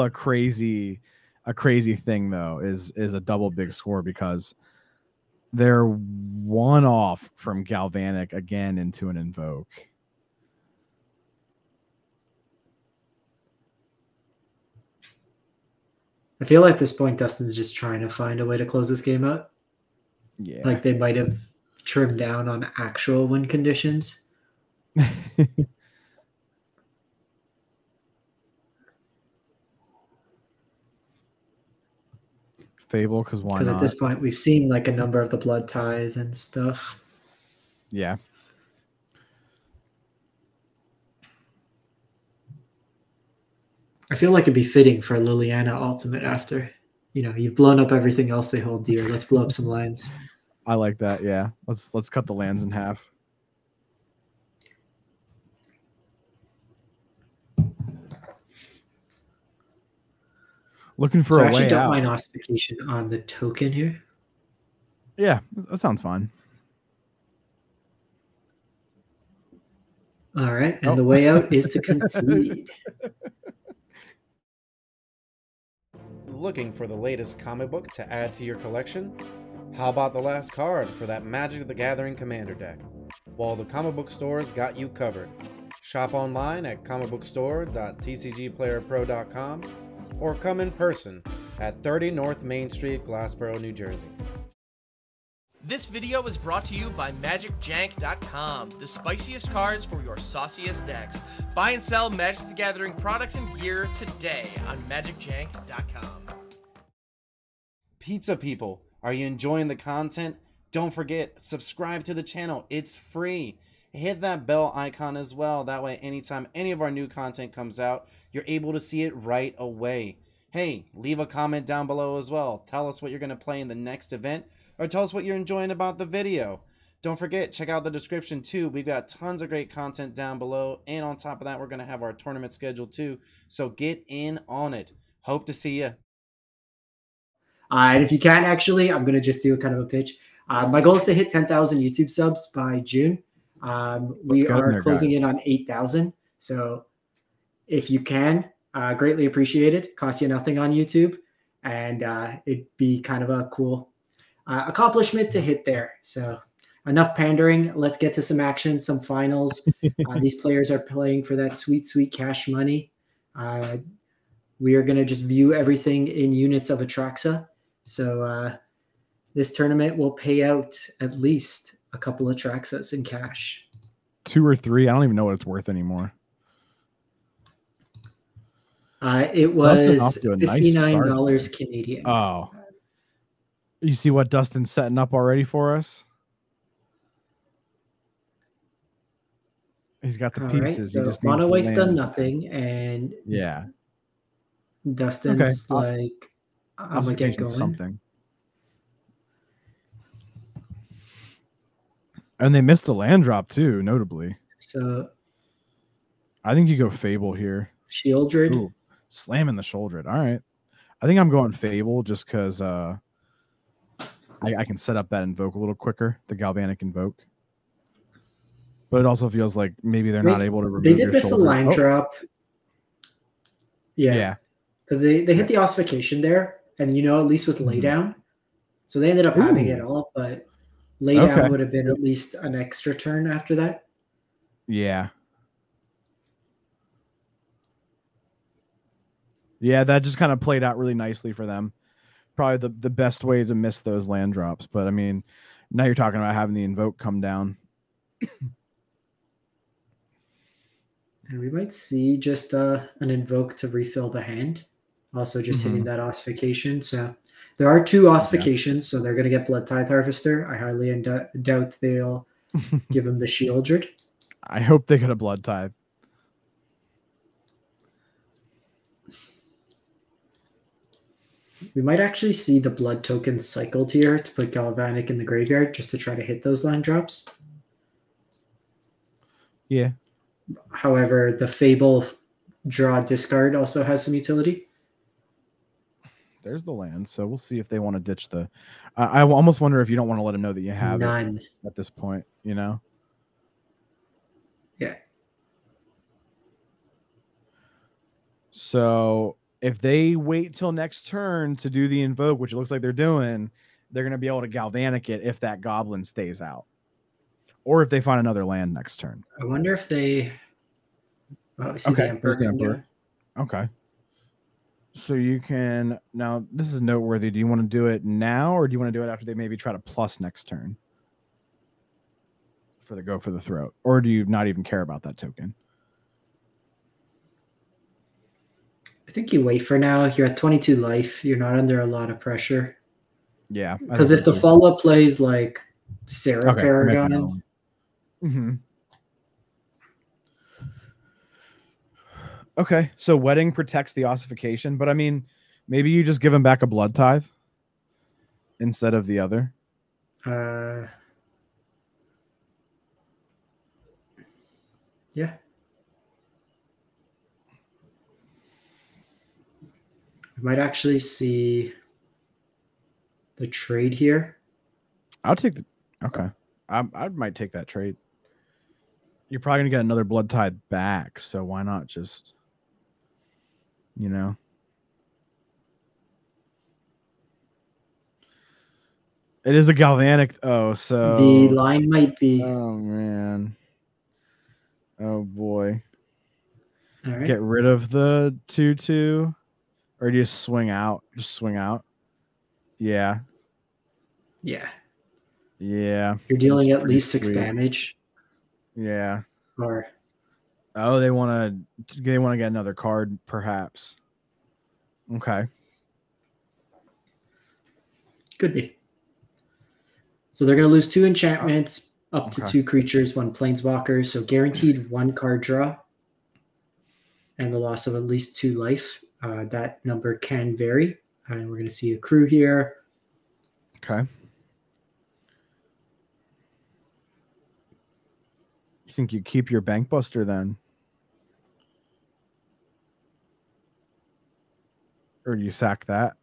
a crazy thing though, is a double big score because they're 1 off from Galvanic again into an invoke. I feel like at this point, Dustin's just trying to find a way to close this game up. Yeah. Like they might have trimmed down on actual win conditions. Fable, because why not? Because at this point, we've seen like a number of the Bloodtithe and stuff. Yeah. I feel like it'd be fitting for Liliana Ultimate after, you know, you've blown up everything else they hold dear. Let's blow up some lands. I like that. Yeah. Let's cut the lands in half. Looking for a way out. I actually don't mind ossification on the token here. Yeah, that sounds fine. All right, and the way out is to concede. Looking for the latest comic book to add to your collection? How about the last card for that Magic the Gathering Commander deck? Well, the comic book store's got you covered. Shop online at comicbookstore.tcgplayerpro.com or come in person at 30 North Main Street, Glassboro, New Jersey. This video is brought to you by MagicJank.com, the spiciest cards for your sauciest decks. Buy and sell Magic the Gathering products and gear today on MagicJank.com. Pizza people, are you enjoying the content? Don't forget, subscribe to the channel. It's free. Hit that bell icon as well. That way, anytime any of our new content comes out, you're able to see it right away. Hey, leave a comment down below as well. Tell us what you're going to play in the next event, or tell us what you're enjoying about the video. Don't forget, check out the description too. We've got tons of great content down below. And on top of that, we're going to have our tournament scheduled too. So get in on it. Hope to see you. And if you can, actually, I'm going to just do kind of a pitch. My goal is to hit 10,000 YouTube subs by June. We are closing in on 8,000. So if you can, greatly appreciate it. Costs you nothing on YouTube. And it'd be kind of a cool accomplishment to hit there. So enough pandering. Let's get to some action, some finals. These players are playing for that sweet, sweet cash money. We are going to just view everything in units of Atraxa. So this tournament will pay out at least a couple of Atraxas in cash. 2 or 3. I don't even know what it's worth anymore. It was $59 Canadian. Oh. You see what Dustin's setting up already for us? He's got the pieces. Right, so Mono White's done nothing, and yeah, Dustin's like, I'm gonna get going. Something. And they missed a land drop too, notably. So I think you go Fable here. Sheoldred. Ooh, slamming the Sheoldred. All right. I think I'm going Fable just because I can set up that Invoke a little quicker, the Galvanic Invoke. But it also feels like maybe they're not able to remove. They did miss a line drop. Yeah. Because they hit the ossification there, and, you know, at least with Laydown. So they ended up having it all, but Laydown would have been at least an extra turn after that. Yeah. Yeah, that just kind of played out really nicely for them. Probably the best way to miss those land drops. But, I mean, now you're talking about having the Invoke come down. And we might see just an Invoke to refill the hand. Also just hitting that ossification. So there are 2 ossifications, so they're going to get Bloodtithe Harvester. I highly doubt they'll give him the Sheoldred. I hope they get a Bloodtithe. We might actually see the blood token cycled here to put Galvanic in the graveyard just to try to hit those line drops. Yeah. However, the Fable draw discard also has some utility. There's the land, so we'll see if they want to ditch the... I almost wonder if you don't want to let them know that you have none at this point, you know? Yeah. So if they wait till next turn to do the Invoke, which it looks like they're doing, they're going to be able to Galvanic it if that Goblin stays out. Or if they find another land next turn. I wonder if they... Well, we see the Emperor. Okay. So you can, now this is noteworthy. Do you want to do it now or do you want to do it after they maybe try to plus next turn for the go for the throat? Or do you not even care about that token? I think you wait for now. You're at 22 life. You're not under a lot of pressure. Yeah. Because if the follow-up plays like Sarah Paragon. Mm-hmm. Okay, so Wedding protects the ossification, but I mean, maybe you just give him back a blood tithe instead of the other. Yeah. I might actually see the trade here. I'll take the... Okay. I might take that trade. You're probably going to get another blood tithe back, so why not just... You know. It is a galvanic. Oh, so the line might be. Oh man. Oh boy. All right. Get rid of the 2/2, or do you swing out? Just swing out. Yeah. Yeah. Yeah. You're dealing at least 6 damage. Yeah. Or. Oh, they want to. They want to get another card, perhaps. Okay. Could be. So they're going to lose 2 enchantments, up to 2 creatures, 1 planeswalker. So guaranteed 1 card draw, and the loss of at least 2 life. That number can vary, and we're going to see a crew here. Okay. You think you keep your Bankbuster then? Or do you sack that?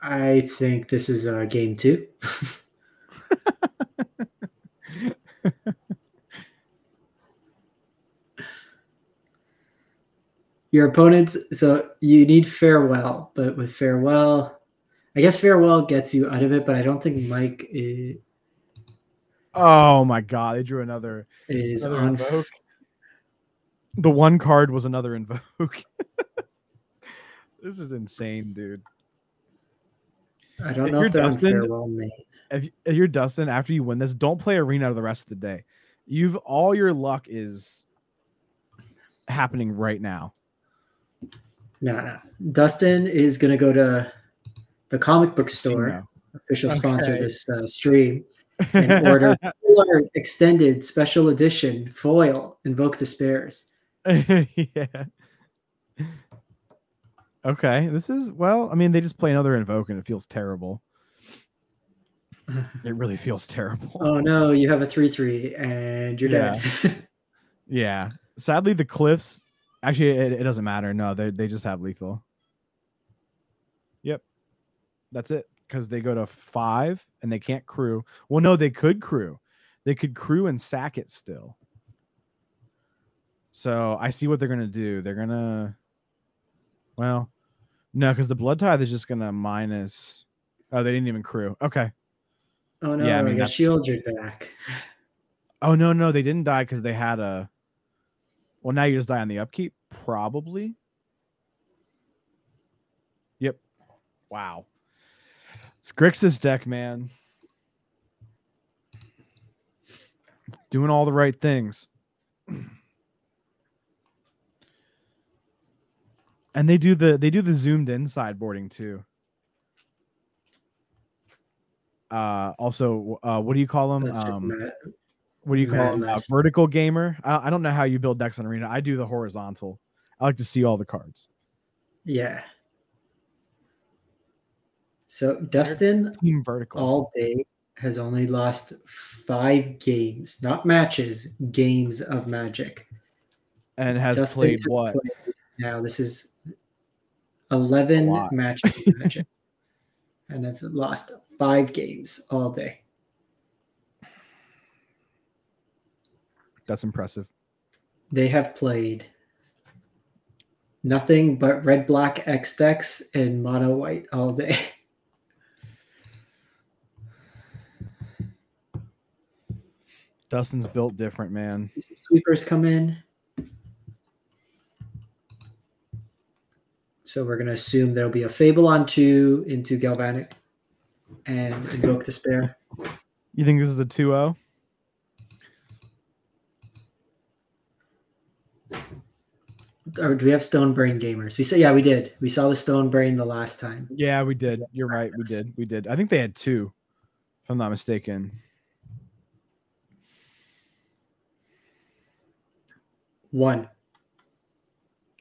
I think this is game 2. Your opponents, so you need Farewell, but with Farewell, I guess Farewell gets you out of it, but I don't think Mike is... Oh my god, they drew another... Is another Invoke. The 1 card was another Invoke. This is insane, dude. I don't know if that was Farewell, mate. If you're Dustin, after you win this, don't play Arena the rest of the day. You've all your luck is happening right now. No. Dustin is going to go to the comic book store, official sponsor of this stream, and order extended special edition foil Invoke Despairs. Yeah. Okay, this is, well, I mean, they just play another Invoke and it feels terrible. It really feels terrible. Oh, no, you have a 3/3 and you're dead. Yeah. Sadly, the Cliffs, actually, it doesn't matter. No, they just have lethal. Yep. That's it, because they go to 5 and they can't crew. Well, no, they could crew. They could crew and sack it still. So I see what they're going to do. They're going to, well... No, because the Bloodtithe is just going to minus... Oh, they didn't even crew. Okay. Oh, no. Yeah, I mean, got Sheoldred back. Oh, no. They didn't die because they had a... Well, now you just die on the upkeep? Probably. Yep. Wow. It's Grixis deck, man. Doing all the right things. And they do the zoomed in sideboarding too. Also, what do you call them? What do you call them? Vertical gamer. I don't know how you build decks on Arena. I do the horizontal. I like to see all the cards. Yeah. So Dustin vertical all day has only lost 5 games, not matches, games of Magic, and has Dustin played what? Now this is 11 matches of Magic, and I've lost 5 games all day. That's impressive. They have played nothing but red, black, X decks and mono white all day. Dustin's built different, man. Some sweepers come in. So we're going to assume there'll be a Fable on 2 into Galvanic and Invoke Despair. You think this is a 2-0? Or do we have Stone Brain Gamers? We said, yeah, we did. We saw the Stone Brain the last time. Yeah, we did. You're right. We did. We did. I think they had 2, if I'm not mistaken. One.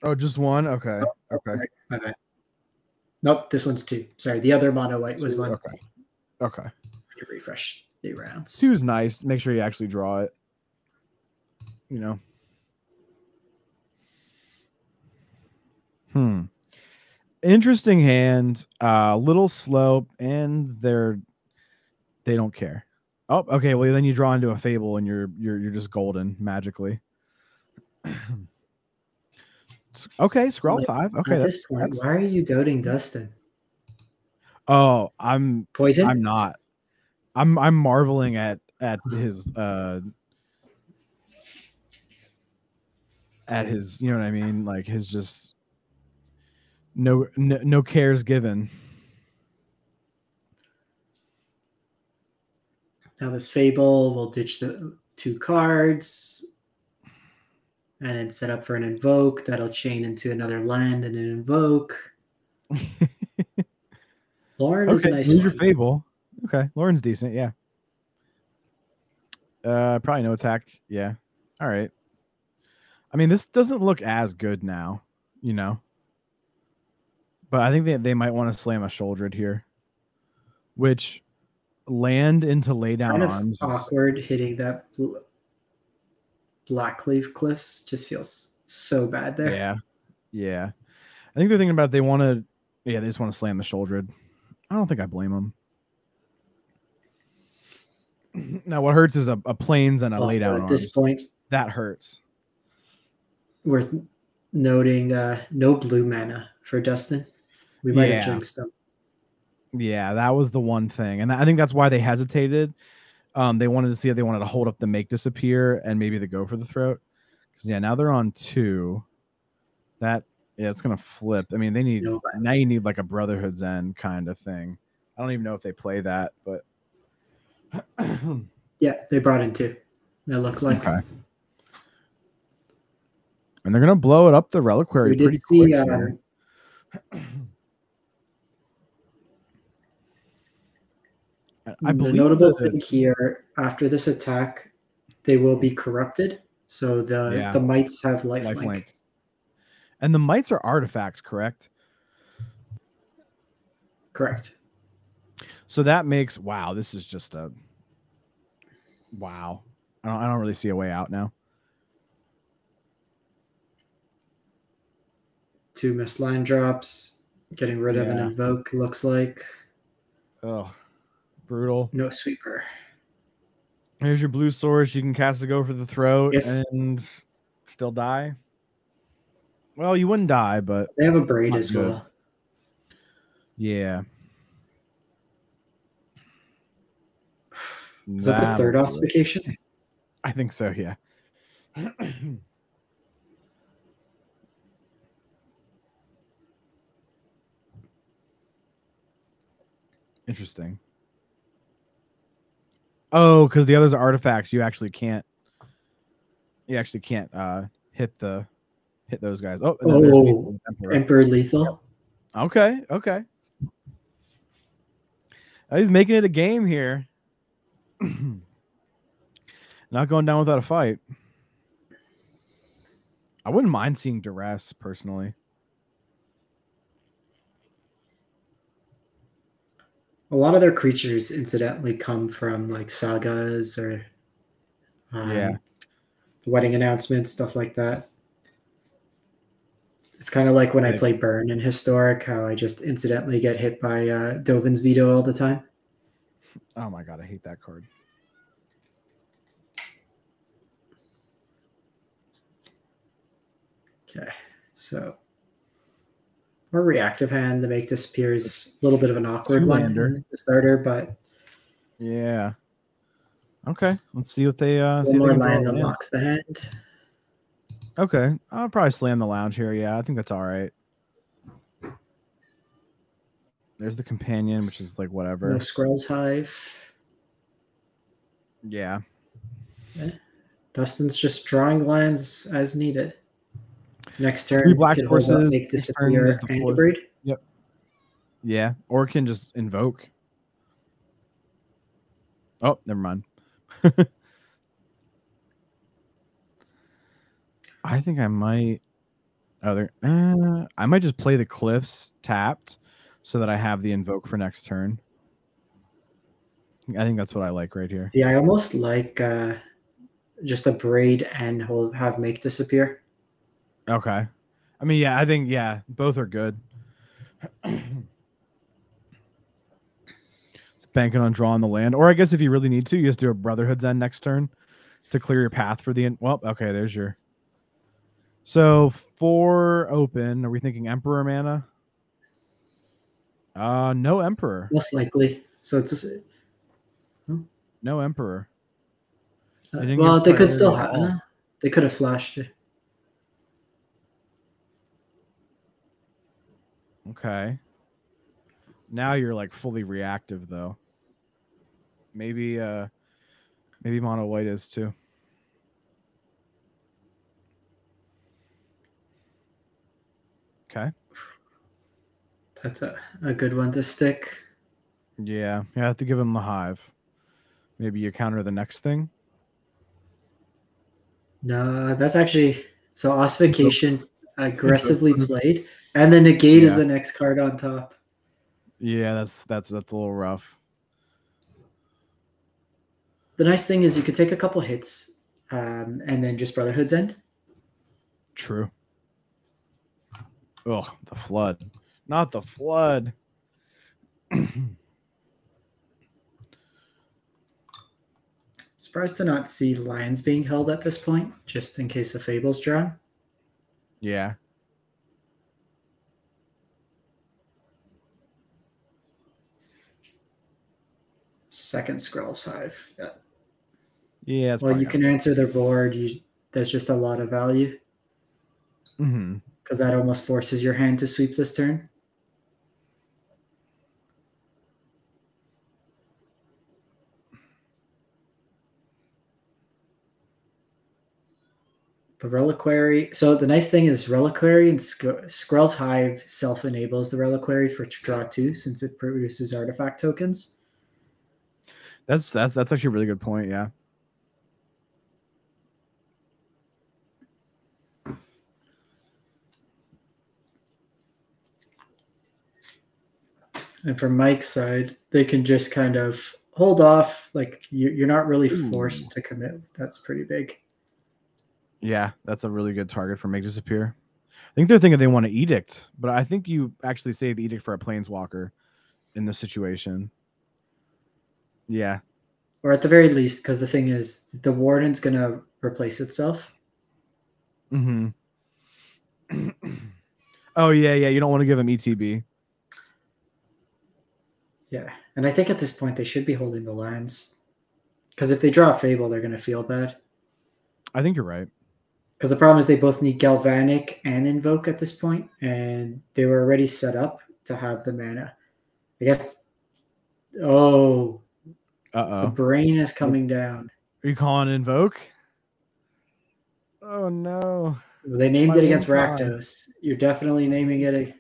Oh, just one? Okay. Oh, okay. Sorry. My bad. Nope, this one's 2. Sorry, the other mono white was 1. Okay. Okay. Refresh the rounds. 2's nice. Make sure you actually draw it. You know. Interesting hand. Little slope, and they don't care. Oh, okay. Well, then you draw into a Fable, and you're just golden magically. Okay, Skrull's Hive. Okay, at this point, why are you doting Dustin? Oh, I'm poison. I'm not. I'm marveling at his you know what I mean, like his just. No cares given. Now this Fable will ditch the 2 cards and set up for an Invoke. That'll chain into another land and an Invoke. Lauren is a nice one. Your Fable. Okay, Lauren's decent, yeah. Probably no attack, yeah. All right. I mean, this doesn't look as good now, you know. But I think they might want to slam a Sheoldred here, which land into lay down arms. Awkward hitting that Blackleaf Cliffs just feels so bad there. Yeah, yeah. I think they're thinking about they just want to slam the Sheoldred. I don't think I blame them. Now what hurts is a plains and a lay down arms. At this point, that hurts. Worth noting, no blue mana for Dustin. We might have jinxed them. Yeah, that was the one thing. And I think that's why they hesitated. They wanted to see if they wanted to hold up the Make Disappear and maybe the Go for the Throat. Because, yeah, now they're on 2. It's going to flip. I mean, they need now you need like a Brotherhood's End kind of thing. I don't even know if they play that, but. Yeah, they brought in 2. It looked like. Okay. And they're going to blow it up the Reliquary pretty quick. I believe the notable thing here, after this attack, they will be corrupted. So the mites have lifelink. And the mites are artifacts, correct? Correct. So that makes this is just a I don't really see a way out now. 2 missed line drops, getting rid of an Invoke, looks like. Oh, brutal. No sweeper. Here's your blue source. You can cast a Go for the Throat and still die. Well, you wouldn't die, but... They have a Braid as well. Yeah. Is that the third ossification? I think so, yeah. Interesting. Oh, because the others are artifacts, you actually can't hit those guys. Oh, and then Emperor lethal. Yep. Okay, okay. He's making it a game here. Not going down without a fight. I wouldn't mind seeing duress personally. A lot of their creatures, incidentally, come from like sagas or wedding announcements, stuff like that. It's kind of like when I play Burn in Historic, how I just incidentally get hit by Dovin's Veto all the time. Oh my god, I hate that card. Okay, so... More reactive hand to make disappear is a little bit of an awkward one, the starter, but yeah, Okay, let's see what they see. One more line unlocks the hand. Okay, I'll probably slam the lounge here. Yeah, I think that's all right. There's the companion, which is like whatever. No Skrull's Hive. Yeah. Okay. Dustin's just drawing lines as needed. Next turn, 3 black horses. Make disappear and breed. Yep. Yeah, or can just invoke. Oh, never mind. I think I might. Oh, there. I might just play the cliffs tapped, so that I have the invoke for next turn. I think that's what I like right here. See, I almost like just a braid and have make disappear. Okay, I mean, yeah, I think yeah, both are good. Banking on drawing the land, or I guess if you really need to, you just do a Brotherhood's End next turn to clear your path for the. Well, okay, there's your. So 4 open. Are we thinking Emperor mana? No Emperor. Most likely. So it's just, huh? No Emperor. Well, they could still have. They could have flashed it. Okay. Now you're like fully reactive though. Maybe maybe mono white is too. Okay. That's a good one to stick. Yeah, you have to give him the hive. Maybe you counter the next thing. No, that's actually so Ossification aggressively played. And the negate is the next card on top. Yeah, that's a little rough. The nice thing is you could take a couple hits and then just Brotherhood's End. True. Oh, the flood. Not the flood. Surprised to not see lions being held at this point, just in case a Fable's drawn. Yeah. Second Skrull's Hive. Yeah. Yeah. Well, you can answer their board. There's just a lot of value. Because that almost forces your hand to sweep this turn. The Reliquary. So the nice thing is Reliquary and Skrull's Hive self-enables the Reliquary for draw 2 since it produces artifact tokens. That's actually a really good point, yeah. And from Mike's side, they can just kind of hold off. Like, you're not really forced to commit. That's pretty big. Yeah, that's a really good target for Make Disappear. I think they're thinking they want to Edict, but I think you actually save Edict for a Planeswalker in this situation. Yeah. Or at the very least, because the thing is, the Warden's going to replace itself. Oh, yeah, yeah. You don't want to give him ETB. Yeah. And I think at this point, they should be holding the lands. Because if they draw a Fable, they're going to feel bad. I think you're right. Because the problem is they both need Galvanic and Invoke at this point, and they were already set up to have the mana. I guess... Oh, the brain is coming down. Are you calling Invoke? Oh no! They named it against Rakdos. You're definitely naming it a.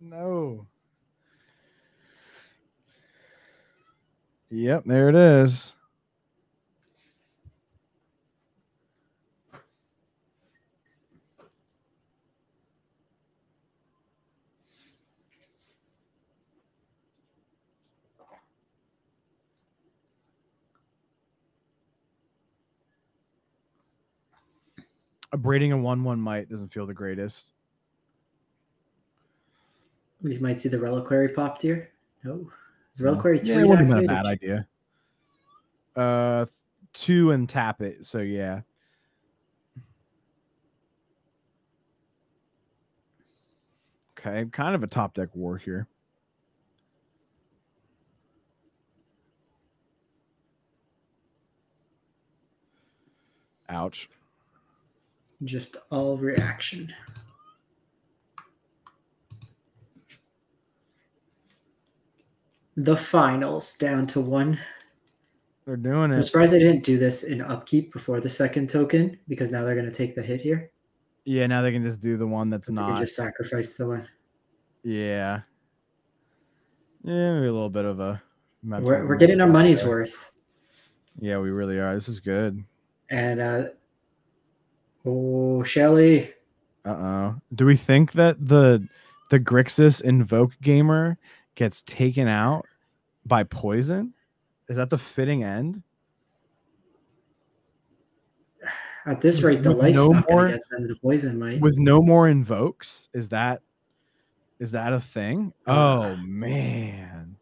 No. Yep, there it is. Braiding a 1/1 might doesn't feel the greatest. We might see the Reliquary popped here. No, is Reliquary 3? Yeah, it wouldn't have been a bad idea. 2 and tap it. So yeah. Okay, kind of a top deck war here. Ouch. Just all reaction. The finals down to one. They're doing it. I'm surprised they didn't do this in upkeep before the second token, because now they're going to take the hit here. Yeah, now they can just do the one that's not. They can just sacrifice the one. Yeah. Yeah, maybe a little bit of a... We're getting our money's worth. Yeah, we really are. This is good. And, oh, Shelly. Uh-oh. Do we think that the Grixis Invoke Gamer gets taken out by poison? Is that the fitting end? At this rate, the life's not going to get them to poison, Mike. With no more invokes, is that a thing? Oh, man.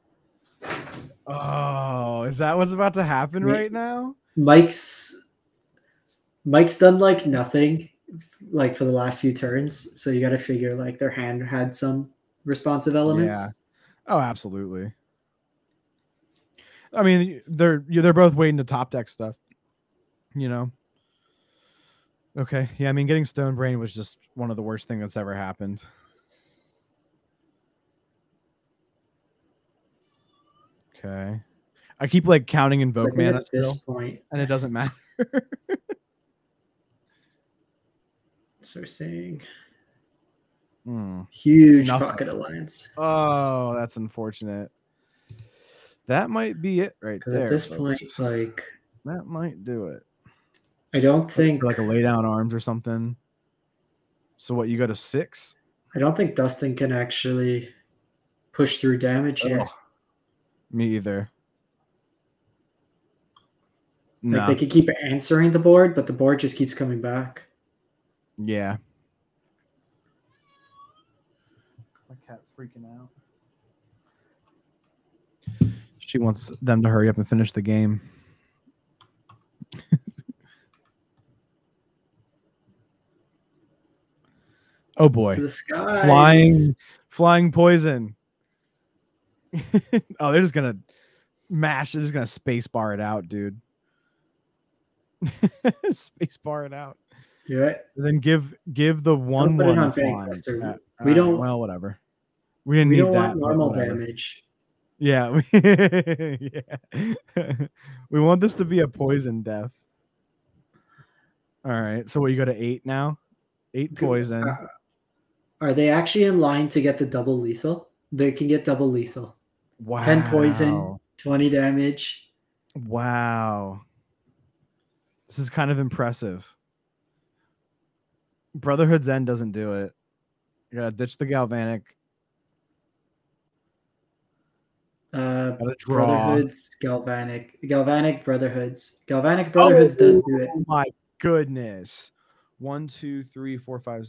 Oh, is that what's about to happen right now? Mike's done like nothing, like for the last few turns. So you got to figure like their hand had some responsive elements. Yeah. Oh, absolutely. I mean, they're both waiting to top deck stuff, you know. Okay, yeah. I mean, getting Stone Brain was just one of the worst things that's ever happened. Okay, I keep like counting Invoke Mana at this point, and it doesn't matter. So we're saying huge pocket alliance. Oh, that's unfortunate. That might be it right there. At this point, like... That might do it. I don't think... Like a lay down arms or something. So what, you go to 6? I don't think Dustin can actually push through damage here. Me either. Like they could keep answering the board, but the board just keeps coming back. Yeah. My cat's freaking out. She wants them to hurry up and finish the game. Oh boy. To the skies. Flying poison. Oh, they're just gonna mash, they're just gonna space bar it out, dude. Space bar it out. Do it. And then give the one on flying. We don't well, whatever. We didn't need that. We don't want normal damage. Yeah, we want this to be a poison death. All right, so you go to 8 now? 8 poison. Are they actually in line to get the double lethal? They can get double lethal. Wow. 10 poison, 20 damage. Wow. This is kind of impressive. Brotherhood's End doesn't do it. You got to ditch the Galvanic. Brotherhoods, Galvanic Brotherhoods. Galvanic Brotherhoods does do it. Oh my goodness. 1, 2, 3, 4, 5.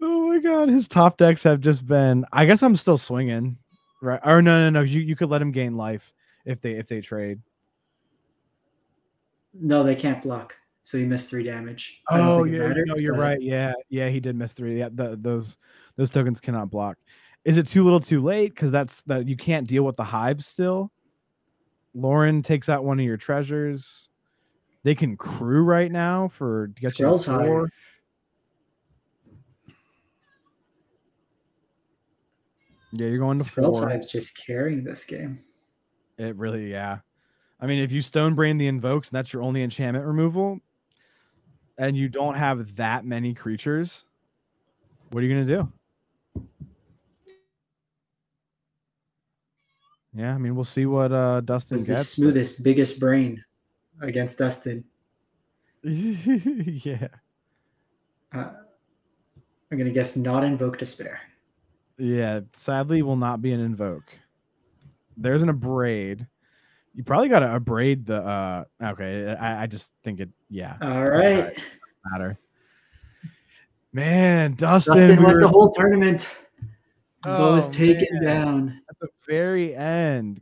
Oh my god, his top decks have just been... I guess I'm still swinging. Right? Or no. You could let him gain life if they trade. No, they can't block. So he missed 3 damage. Oh, yeah, no, you're right. Yeah, he did miss 3. Yeah, those tokens cannot block. Is it too little, too late? Because that you can't deal with the hive still. Lauren takes out one of your treasures. They can crew right now for to get Skrull's Hive. Yeah, you're going to Skrull's 4. Hive's just carrying this game. It really, yeah. I mean, if you Stone Brain the Invokes, and that's your only enchantment removal, and you don't have that many creatures, what are you going to do? Yeah, I mean, we'll see what Dustin gets. The smoothest, biggest brain against Dustin. Yeah. I'm going to guess not Invoke Despair. Yeah, sadly will not be an Invoke. There's an Abrade. You probably got to Abrade the... okay, I just think it... Yeah. All right. Doesn't matter. Man, Dustin won the whole tournament. Oh, was taken down at the very end.